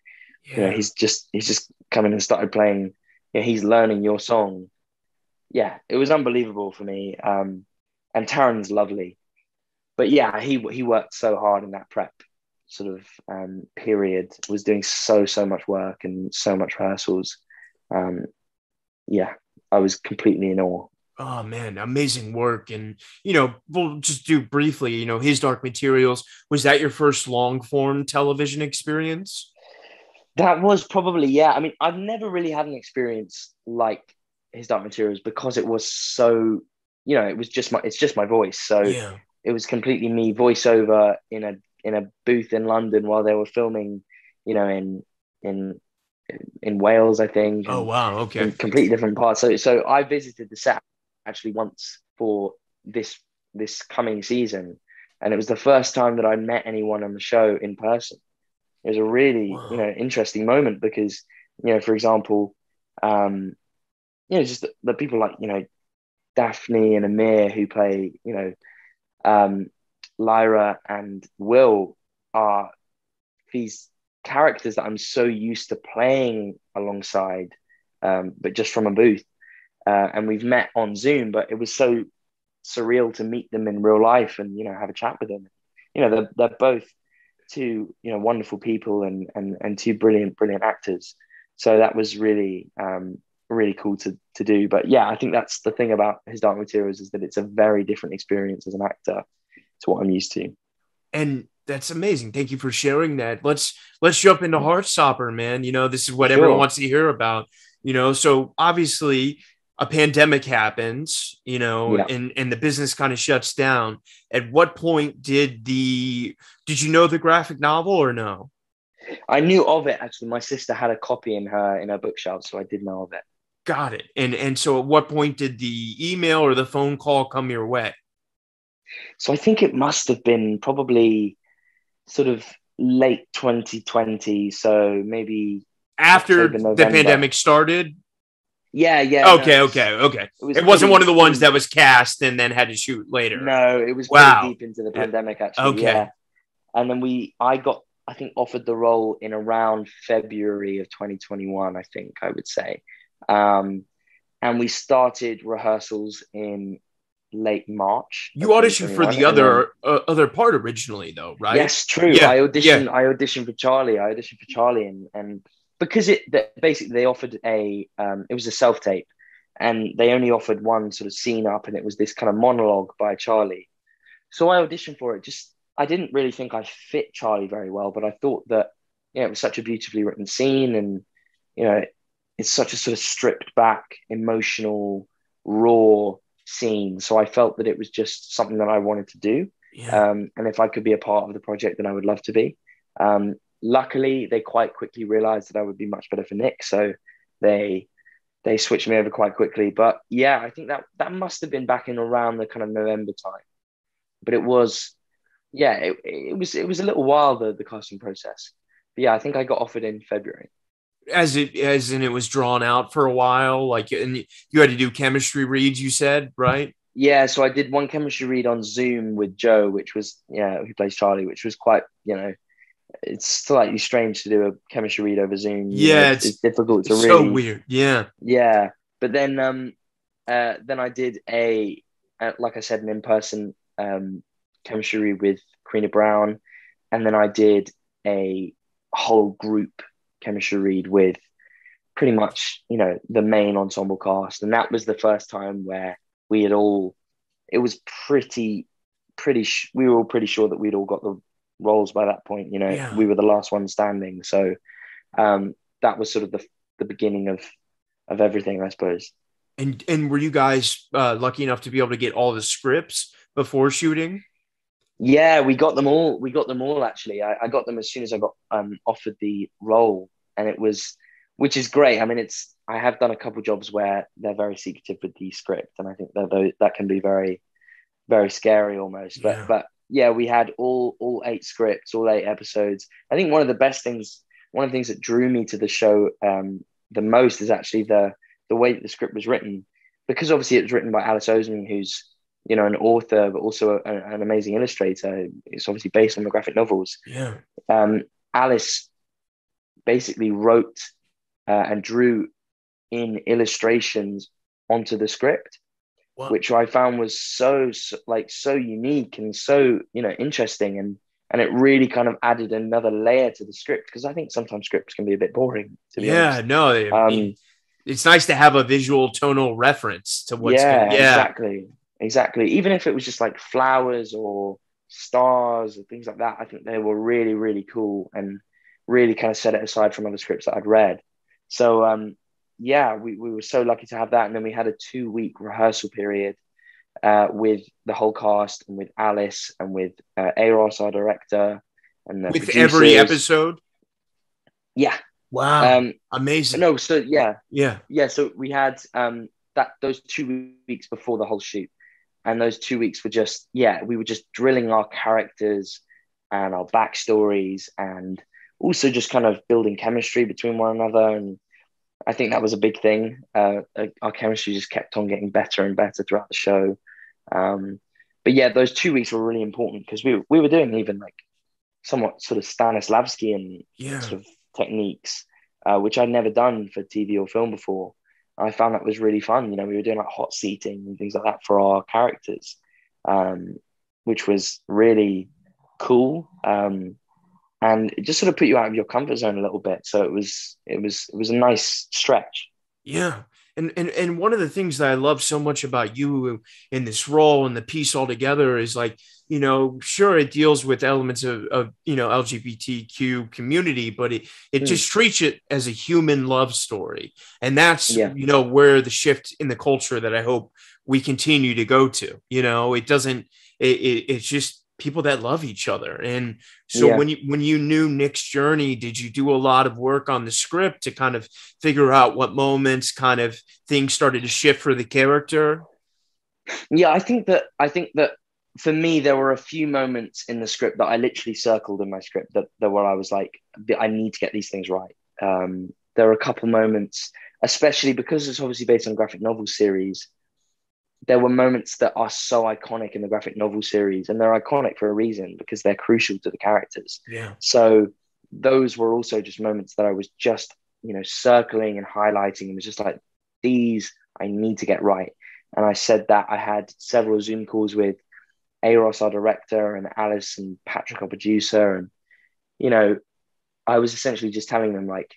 Yeah. You know, he's just, he's just come in and started playing, you know, he's learning your song. Yeah, it was unbelievable for me. Um, and Taron's lovely. But yeah, he he worked so hard in that prep sort of um, period, was doing so, so much work and so much rehearsals. Um, yeah, I was completely in awe. Oh, man, amazing work. And, you know, we'll just do briefly, you know, His Dark Materials. Was that your first long form television experience? That was probably, yeah. I mean, I've never really had an experience like His Dark Materials, because it was so, you know, it was just my, it's just my voice. So yeah. It was completely me voiceover in a, in a booth in London while they were filming, you know, in, in, in Wales, I think. Oh, wow. Okay. Completely different parts. So, so I visited the set actually once for this, this coming season. And it was the first time that I met anyone on the show in person. It was a really, wow. you know, interesting moment because, you know, for example, um, you know, just the, the people like, you know, Daphne and Amir, who play, you know, um, Lyra and Will, are these characters that I'm so used to playing alongside, um, but just from a booth. Uh, and we've met on Zoom, but it was so surreal to meet them in real life and, you know, have a chat with them. You know, they're, they're both two, you know, wonderful people and, and, and two brilliant, brilliant actors. So that was really... Um, really cool to to do. But yeah, I think that's the thing about His Dark Materials, is that it's a very different experience as an actor to what I'm used to. And that's amazing. Thank you for sharing that. Let's let's jump into Heartstopper, man. You know, this is what sure. everyone wants to hear about. You know, so obviously a pandemic happens, you know, yeah. and and the business kind of shuts down. At what point did the did you know the graphic novel or no? I knew of it, actually. My sister had a copy in her in her bookshelf, so I did know of it. Got it. And and so at what point did the email or the phone call come your way? So I think it must have been probably sort of late twenty twenty. So maybe after October, the pandemic started? Yeah, yeah. Okay, no, okay, okay. It, was it wasn't one of the ones that was cast and then had to shoot later. No, it was wow. pretty deep into the pandemic, actually. Okay. Yeah. And then we, I got, I think, offered the role in around February of twenty twenty-one, I think I would say. Um, and we started rehearsals in late March. You auditioned for the other uh, other part originally, though, right? Yes, true. Yeah, I auditioned. Yeah. I auditioned for Charlie. I auditioned for Charlie, and and because it the, basically they offered a um, it was a self tape, and they only offered one sort of scene up, and it was this kind of monologue by Charlie. So I auditioned for it just I didn't really think I fit Charlie very well, but I thought that, yeah, it was such a beautifully written scene, and, you know, it's such a sort of stripped back, emotional, raw scene. So I felt that it was just something that I wanted to do. Yeah. Um, and if I could be a part of the project, then I would love to be. Um, luckily, they quite quickly realized that I would be much better for Nick. So they they switched me over quite quickly. But yeah, I think that that must have been back in around the kind of November time. But it was, yeah, it, it was it was a little while, the, the casting process. But yeah, I think I got offered in February. As it as in it was drawn out for a while, like, and you had to do chemistry reads, you said, right? Yeah, so I did one chemistry read on Zoom with Joe, which was, yeah, who plays Charlie, which was quite, you know, it's slightly strange to do a chemistry read over Zoom. Yeah, you know, it's, it's difficult to read. It's really, so weird. Yeah, yeah. But then, um, uh, then I did a, uh, like I said, an in-person um chemistry read with Karina Brown, and then I did a whole group chemistry read with pretty much, you know, the main ensemble cast. And that was the first time where we had all, it was pretty, pretty, sh- we were all pretty sure that we'd all got the roles by that point, you know. Yeah. We were the last one standing. So um, that was sort of the the beginning of, of everything, I suppose. And and were you guys uh, lucky enough to be able to get all the scripts before shooting? Yeah, we got them all. We got them all, actually. I, I got them as soon as I got um, offered the role. And it was, which is great. I mean, it's, I have done a couple jobs where they're very secretive with the script. And I think that that can be very, very scary almost. But yeah. but yeah, we had all, all eight scripts, all eight episodes. I think one of the best things, one of the things that drew me to the show um, the most is actually the, the way that the script was written. Because obviously it was written by Alice Oseman, who's, you know, an author, but also a, an amazing illustrator. It's obviously based on the graphic novels. Yeah. Um, Alice basically wrote uh, and drew in illustrations onto the script, wow. which I found was so, so, like, so unique and so, you know, interesting. And, and it really kind of added another layer to the script, because I think sometimes scripts can be a bit boring, to be yeah, honest. Yeah, no, I um, mean, it's nice to have a visual tonal reference to what's yeah, going on. Yeah, exactly. Exactly. Even if it was just like flowers or stars or things like that, I think they were really, really cool and really kind of set it aside from other scripts that I'd read. So, um, yeah, we, we were so lucky to have that. And then we had a two week rehearsal period uh, with the whole cast and with Alice and with uh, Eros, our director. And the with producers. Every episode? Yeah. Wow. Um, Amazing. No, so yeah. Yeah. Yeah. So we had um, that those two weeks before the whole shoot. And those two weeks were just, yeah, we were just drilling our characters and our backstories and also just kind of building chemistry between one another. And I think that was a big thing. Uh, our chemistry just kept on getting better and better throughout the show. Um, but yeah, those two weeks were really important because we, we were doing even like somewhat sort of Stanislavskian yeah. sort of techniques, uh, which I'd never done for T V or film before. I found that was really fun. You know, we were doing like hot seating and things like that for our characters, um, which was really cool. Um, and it just sort of put you out of your comfort zone a little bit. So it was, it was, it was a nice stretch. Yeah. And, and, and one of the things that I love so much about you in this role and the piece altogether is like, you know, sure, it deals with elements of, of you know, L G B T Q community, but it, it mm. just treats it as a human love story. And that's, yeah. you know, where the shift in the culture that I hope we continue to go to, you know, it doesn't, it, it, it's just people that love each other. And so yeah. when you, when you knew Nick's journey, did you do a lot of work on the script to kind of figure out what moments kind of things started to shift for the character? Yeah, I think that, I think that, for me, there were a few moments in the script that I literally circled in my script that, that where I was like, I need to get these things right. Um, there are a couple moments, especially because it's obviously based on a graphic novel series. There were moments that are so iconic in the graphic novel series, and they're iconic for a reason because they're crucial to the characters. Yeah. So those were also just moments that I was just, you know, circling and highlighting. It was just like, these I need to get right. And I said that I had several Zoom calls with Eros, our director, and Alice and Patrick, our producer. And, you know, I was essentially just telling them, like,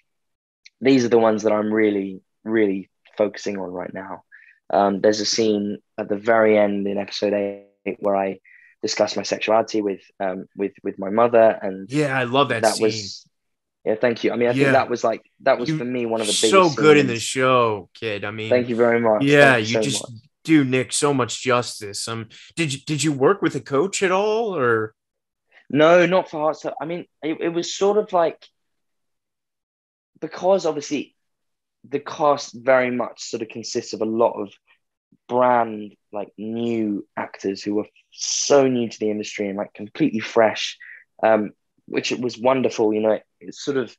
these are the ones that I'm really, really focusing on right now. Um, there's a scene at the very end in episode eight where I discuss my sexuality with um with with my mother. And yeah, I love that, that scene. Was, yeah, thank you. I mean, I yeah. think that was like that was you, for me one of the biggest. So good scenes. In the show, kid. I mean, thank you very much. Yeah, thank you, you so just much. Do Nick so much justice. Um, did you did you work with a coach at all, or? No, not for Heartstopper. I mean, it, it was sort of like, because obviously the cast very much sort of consists of a lot of brand, like new actors who were so new to the industry and like completely fresh, um, which it was wonderful. You know, it, it sort of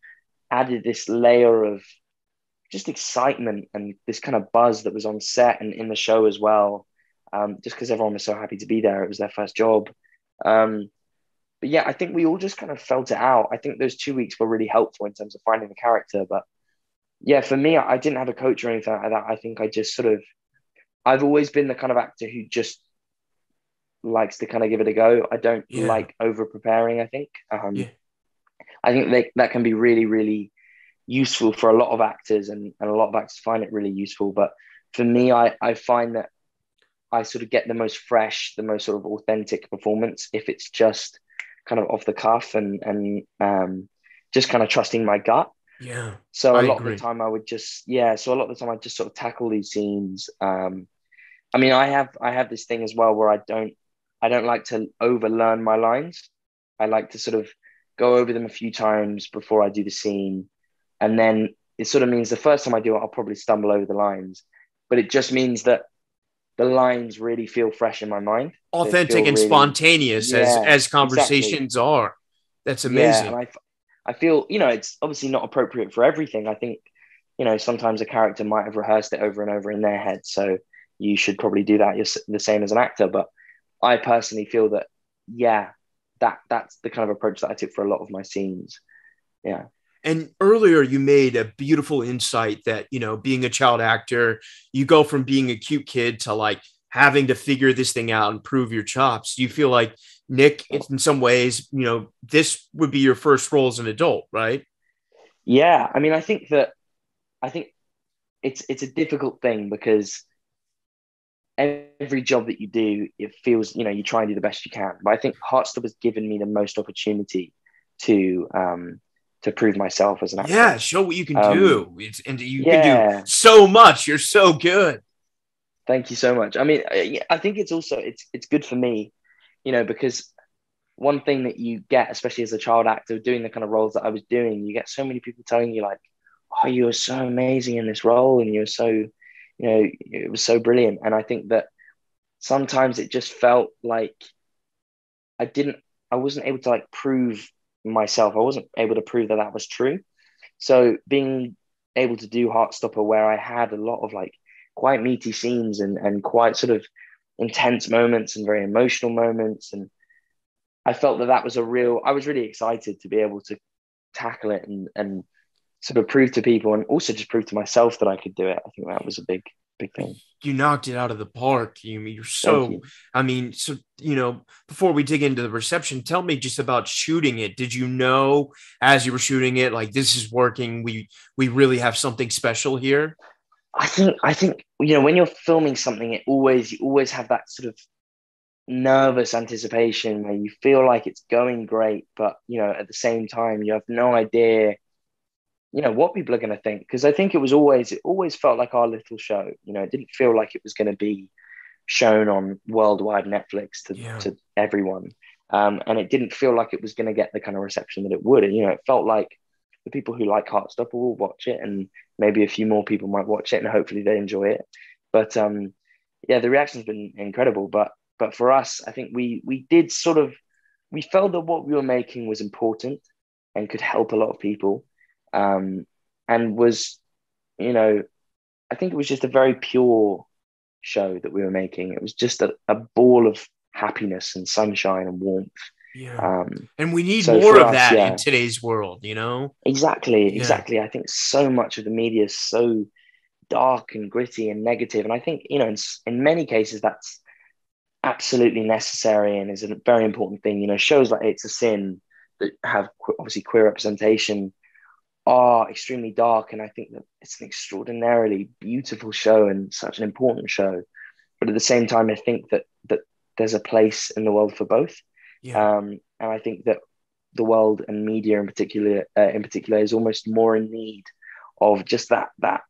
added this layer of just excitement and this kind of buzz that was on set and in the show as well. Um, just because everyone was so happy to be there. It was their first job. Um, But yeah, I think we all just kind of felt it out. I think those two weeks were really helpful in terms of finding the character. But yeah, for me, I didn't have a coach or anything like that. I think I just sort of, I've always been the kind of actor who just likes to kind of give it a go. I don't yeah. like over-preparing, I think. Um, yeah. I think they, that can be really, really useful for a lot of actors, and, and a lot of actors find it really useful. But for me, I, I find that I sort of get the most fresh, the most sort of authentic performance if it's just kind of off the cuff and and um just kind of trusting my gut. Yeah. So a I lot agree. Of the time I would just yeah. So a lot of the time I just sort of tackle these scenes. Um, I mean, I have I have this thing as well where I don't I don't like to overlearn my lines. I like to sort of go over them a few times before I do the scene, and then it sort of means the first time I do it I'll probably stumble over the lines, but it just means that the lines really feel fresh in my mind. Authentic and really spontaneous yeah, as, as conversations exactly. are. That's amazing. Yeah, and I, I feel, you know, it's obviously not appropriate for everything. I think, you know, sometimes a character might have rehearsed it over and over in their head. So you should probably do that. You're the same as an actor. But I personally feel that, yeah, that that's the kind of approach that I took for a lot of my scenes. Yeah. And earlier you made a beautiful insight that, you know, being a child actor, you go from being a cute kid to like having to figure this thing out and prove your chops. Do you feel like, Nick, in some ways, you know, this would be your first role as an adult, right? Yeah. I mean, I think that, I think it's, it's a difficult thing because every job that you do, it feels, you know, you try and do the best you can. But I think Heartstopper has given me the most opportunity to, um, to prove myself as an actor. Yeah, show what you can um, do. It's, and you yeah. can do so much. You're so good. Thank you so much. I mean, I, I think it's also, it's it's good for me, you know, because one thing that you get, especially as a child actor, doing the kind of roles that I was doing, you get so many people telling you like, oh, you were so amazing in this role and you were so, you know, it was so brilliant. And I think that sometimes it just felt like I didn't, I wasn't able to like prove myself. I wasn't able to prove that that was true. So being able to do Heartstopper, where I had a lot of like quite meaty scenes and and quite sort of intense moments and very emotional moments, and I felt that that was a real, I was really excited to be able to tackle it and and sort of prove to people and also just prove to myself that I could do it. I think that was a big big thing. You knocked it out of the park. You mean you're so you. I mean, so, you know, before we dig into the reception, tell me just about shooting it. Did you know as you were shooting it, like, this is working, we we really have something special here? I think I think you know, when you're filming something, it always you always have that sort of nervous anticipation where you feel like it's going great, but, you know, at the same time you have no idea, you know, what people are going to think. Because I think it was always, it always felt like our little show. You know, it didn't feel like it was going to be shown on worldwide Netflix to, yeah. to everyone. Um, and it didn't feel like it was going to get the kind of reception that it would. And, you know, it felt like the people who like Heartstopper will watch it, and maybe a few more people might watch it, and hopefully they enjoy it. But um, yeah, the reaction's been incredible. But, but for us, I think we, we did sort of, we felt that what we were making was important and could help a lot of people. Um, and was, you know, I think it was just a very pure show that we were making. It was just a, a ball of happiness and sunshine and warmth. Yeah. Um, and we need so more of us, that yeah. in today's world, you know? Exactly, yeah. exactly. I think so much of the media is so dark and gritty and negative. And I think, you know, in, in many cases, that's absolutely necessary and is a very important thing. You know, shows like It's a Sin that have obviously queer representation are extremely dark, and I think that it's an extraordinarily beautiful show and such an important show. But at the same time, I think that that there's a place in the world for both. Yeah. Um, and I think that the world and media in particular, uh, in particular, is almost more in need of just that that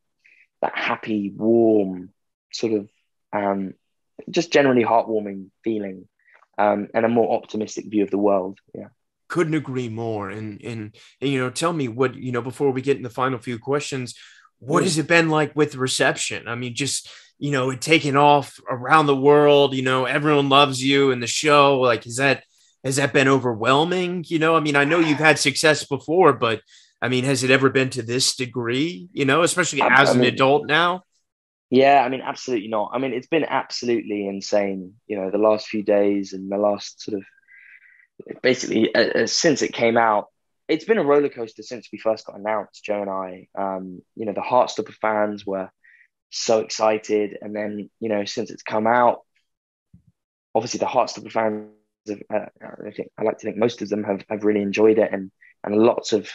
that happy, warm sort of um, just generally heartwarming feeling, um, and a more optimistic view of the world. Yeah. Couldn't agree more. And, and, and, you know, tell me what, you know, before we get in the final few questions, what has it been like with reception? I mean, just, you know, it taking off around the world, you know, everyone loves you and the show, like, is that, has that been overwhelming? You know, I mean, I know you've had success before, but I mean, has it ever been to this degree, you know, especially I, as I an mean, adult now? Yeah, I mean, absolutely not. I mean, it's been absolutely insane, you know, the last few days and the last sort of, basically uh, since it came out, it's been a roller coaster since we first got announced, Joe and I. Um you know, the Heartstopper fans were so excited, and then, you know, since it's come out, obviously the Heartstopper fans have, uh, I think I like to think most of them have, have really enjoyed it, and and lots of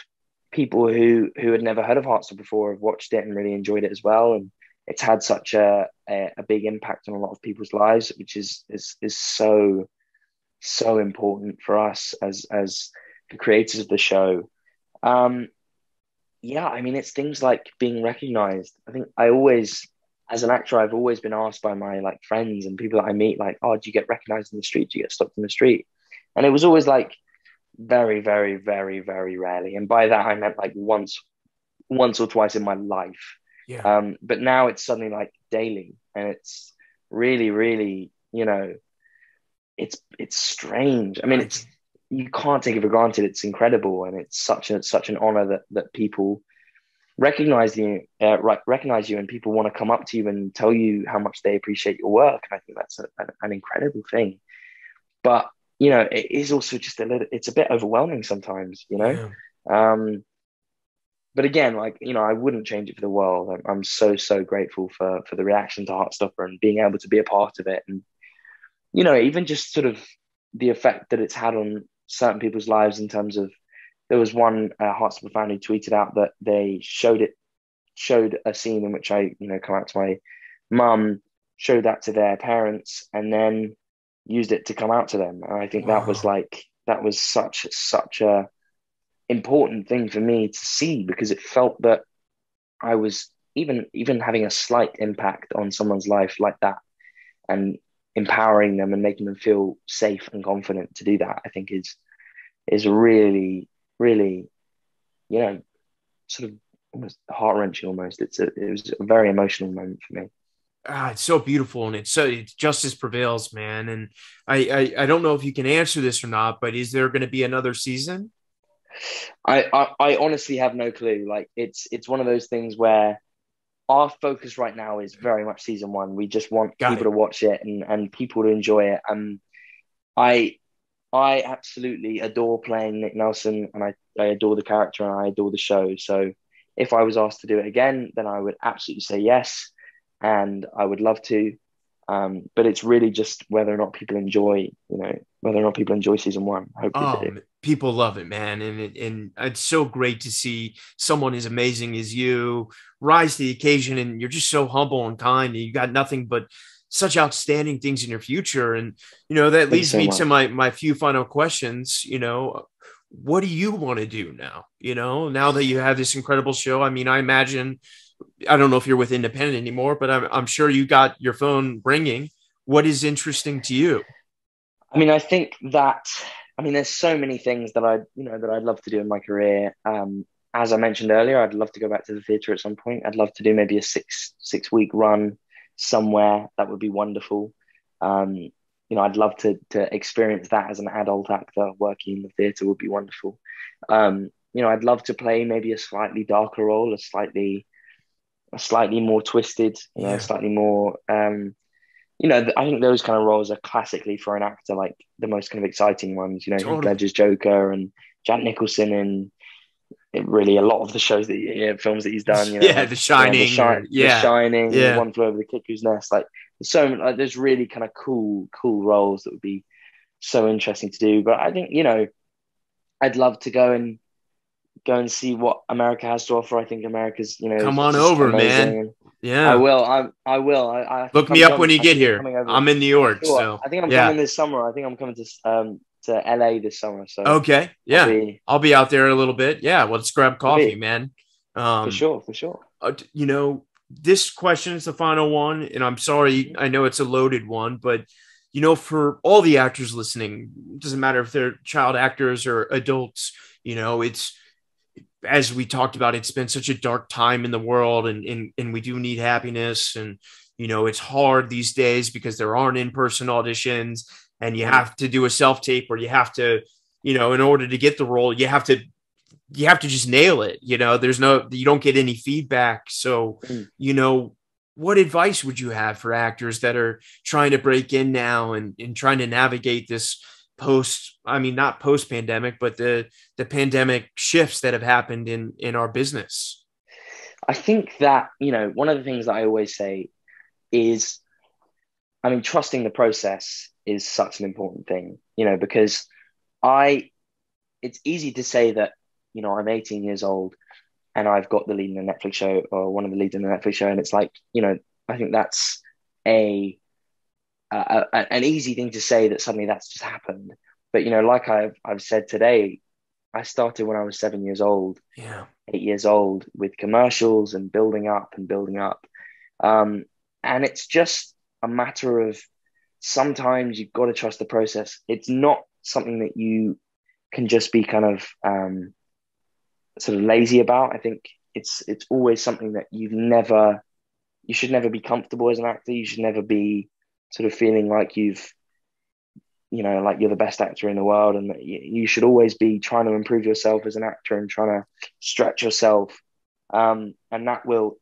people who who had never heard of Heartstopper before have watched it and really enjoyed it as well, and it's had such a a, a big impact on a lot of people's lives, which is is is so so important for us as as the creators of the show. Um yeah, I mean, it's things like being recognized. I think I always, as an actor, I've always been asked by my like friends and people that I meet, like, oh, do you get recognized in the street? Do you get stopped in the street? And it was always like very, very, very, very rarely. And by that I meant like once once or twice in my life. Yeah. Um but now it's suddenly like daily, and it's really, really, you know, it's it's strange. I mean, it's, you can't take it for granted. It's incredible, and it's such a such an honor that that people recognize you, uh, recognize you, and people want to come up to you and tell you how much they appreciate your work. And I think that's a, an, an incredible thing. But you know, it is also just a little, it's a bit overwhelming sometimes, you know. Yeah. Um, but again, like, you know, I wouldn't change it for the world. I'm, I'm so so grateful for for the reaction to Heartstopper and being able to be a part of it. And you know, even just sort of the effect that it's had on certain people's lives, in terms of, there was one uh, Heartstopper fan who tweeted out that they showed it, showed a scene in which I, you know, come out to my mum, showed that to their parents, and then used it to come out to them. And I think wow. that was like, that was such, such a important thing for me to see, because it felt that I was even, even having a slight impact on someone's life like that, and empowering them and making them feel safe and confident to do that, I think is is really, really, you know, sort of almost heart-wrenching almost. It's a, it was a very emotional moment for me. Ah, it's so beautiful, and it's so, it's justice prevails, man. And I, I, I don't know if you can answer this or not, but is there going to be another season? I, I I honestly have no clue. Like, it's it's one of those things where our focus right now is very much season one. We just want Got people it. to watch it and, and people to enjoy it. And I I absolutely adore playing Nick Nelson, and I, I adore the character, and I adore the show. So if I was asked to do it again, then I would absolutely say yes, and I would love to. Um, but it's really just whether or not people enjoy, you know, whether or not people enjoy season one. Hopefully oh, they do. People love it, man. And, it, and it's so great to see someone as amazing as you rise to the occasion, and you're just so humble and kind, and you got nothing but such outstanding things in your future. And, you know, that Thank leads so me much. to my, my few final questions. You know, what do you want to do now? You know, now that you have this incredible show, I mean, I imagine, I don't know if you're with Independent anymore, but I'm, I'm sure you got your phone ringing. What is interesting to you? I mean, I think that, I mean, there's so many things that I, you know, that I'd love to do in my career. Um, as I mentioned earlier, I'd love to go back to the theater at some point. I'd love to do maybe a six, six week run somewhere. That would be wonderful. Um, you know, I'd love to, to experience that as an adult actor. Working in the theater would be wonderful. Um, you know, I'd love to play maybe a slightly darker role, a slightly, slightly more twisted, you know, yeah. slightly more, um, you know, I think those kind of roles are classically for an actor, like the most kind of exciting ones, you know, totally. Heath Ledger's Joker and Jack Nicholson, and it really a lot of the shows that, you know, films that he's done, you know, yeah, like, The Shining, you know, the Shine, yeah, The Shining, yeah. One Flew Over the Cuckoo's Nest, like so, like, there's really kind of cool, cool roles that would be so interesting to do. But I think, you know, I'd love to go and go and see what America has to offer. I think America's, you know, come on over, amazing. man. Yeah, I will. I I will. I, I look me I'm up coming, when you I get here. I'm in New York, sure. so I think I'm yeah. coming this summer. I think I'm coming to um to L A this summer. So okay, yeah, I'll be, I'll be out there a little bit. Yeah, well, let's grab coffee, man. Um, for sure, for sure. Uh, you know, this question is the final one, and I'm sorry, I know it's a loaded one, but you know, for all the actors listening, it doesn't matter if they're child actors or adults. You know, it's, as we talked about, it's been such a dark time in the world, and, and, and we do need happiness. And, you know, it's hard these days because there aren't in-person auditions, and you have to do a self-tape, or you have to, you know, in order to get the role, you have to, you have to just nail it. You know, there's no, you don't get any feedback. So, you know, what advice would you have for actors that are trying to break in now and, and trying to navigate this post, I mean, not post pandemic, but the, the pandemic shifts that have happened in, in our business? I think that, you know, one of the things that I always say is, I mean, trusting the process is such an important thing, you know, because I, it's easy to say that, you know, I'm eighteen years old and I've got the lead in the Netflix show, or one of the leads in the Netflix show. And it's like, you know, I think that's a, Uh, an easy thing to say that suddenly that's just happened. But, you know, like I've, I've said today, I started when I was seven years old, yeah. eight years old, with commercials and building up and building up. Um, and it's just a matter of sometimes you've got to trust the process. It's not something that you can just be kind of um, sort of lazy about. I think it's, it's always something that you've never, you should never be comfortable as an actor. You should never be sort of feeling like you've, you know, like you're the best actor in the world, and you, you should always be trying to improve yourself as an actor and trying to stretch yourself. Um, and that will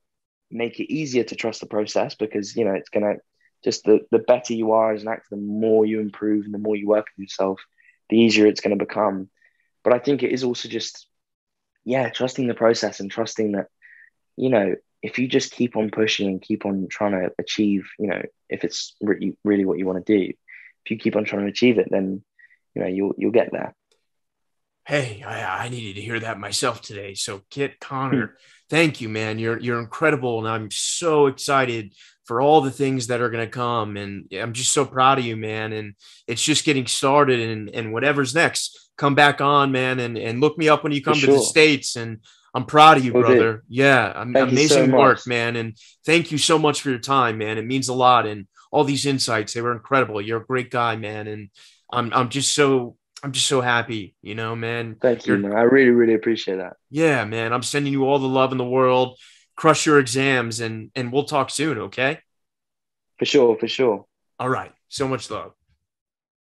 make it easier to trust the process, because, you know, it's going to just, the, the better you are as an actor, the more you improve and the more you work on yourself, the easier it's going to become. But I think it is also just, yeah, trusting the process and trusting that, you know, if you just keep on pushing and keep on trying to achieve, you know, if it's really, really what you want to do, if you keep on trying to achieve it, then, you know, you'll, you'll get there. Hey, I, I needed to hear that myself today. So Kit Connor, thank you, man. You're, you're incredible. And I'm so excited for all the things that are going to come. And I'm just so proud of you, man. And it's just getting started, and, and whatever's next, come back on, man. And, and look me up when you come for to sure. the States, and I'm proud of you, Will brother. Do. Yeah. I'm, amazing so work, man. And thank you so much for your time, man. It means a lot. And all these insights, they were incredible. You're a great guy, man. And I'm, I'm just so, I'm just so happy, you know, man. Thank You're, you, man. I really, really appreciate that. Yeah, man. I'm sending you all the love in the world. Crush your exams, and, and we'll talk soon. Okay. For sure. For sure. All right. So much love.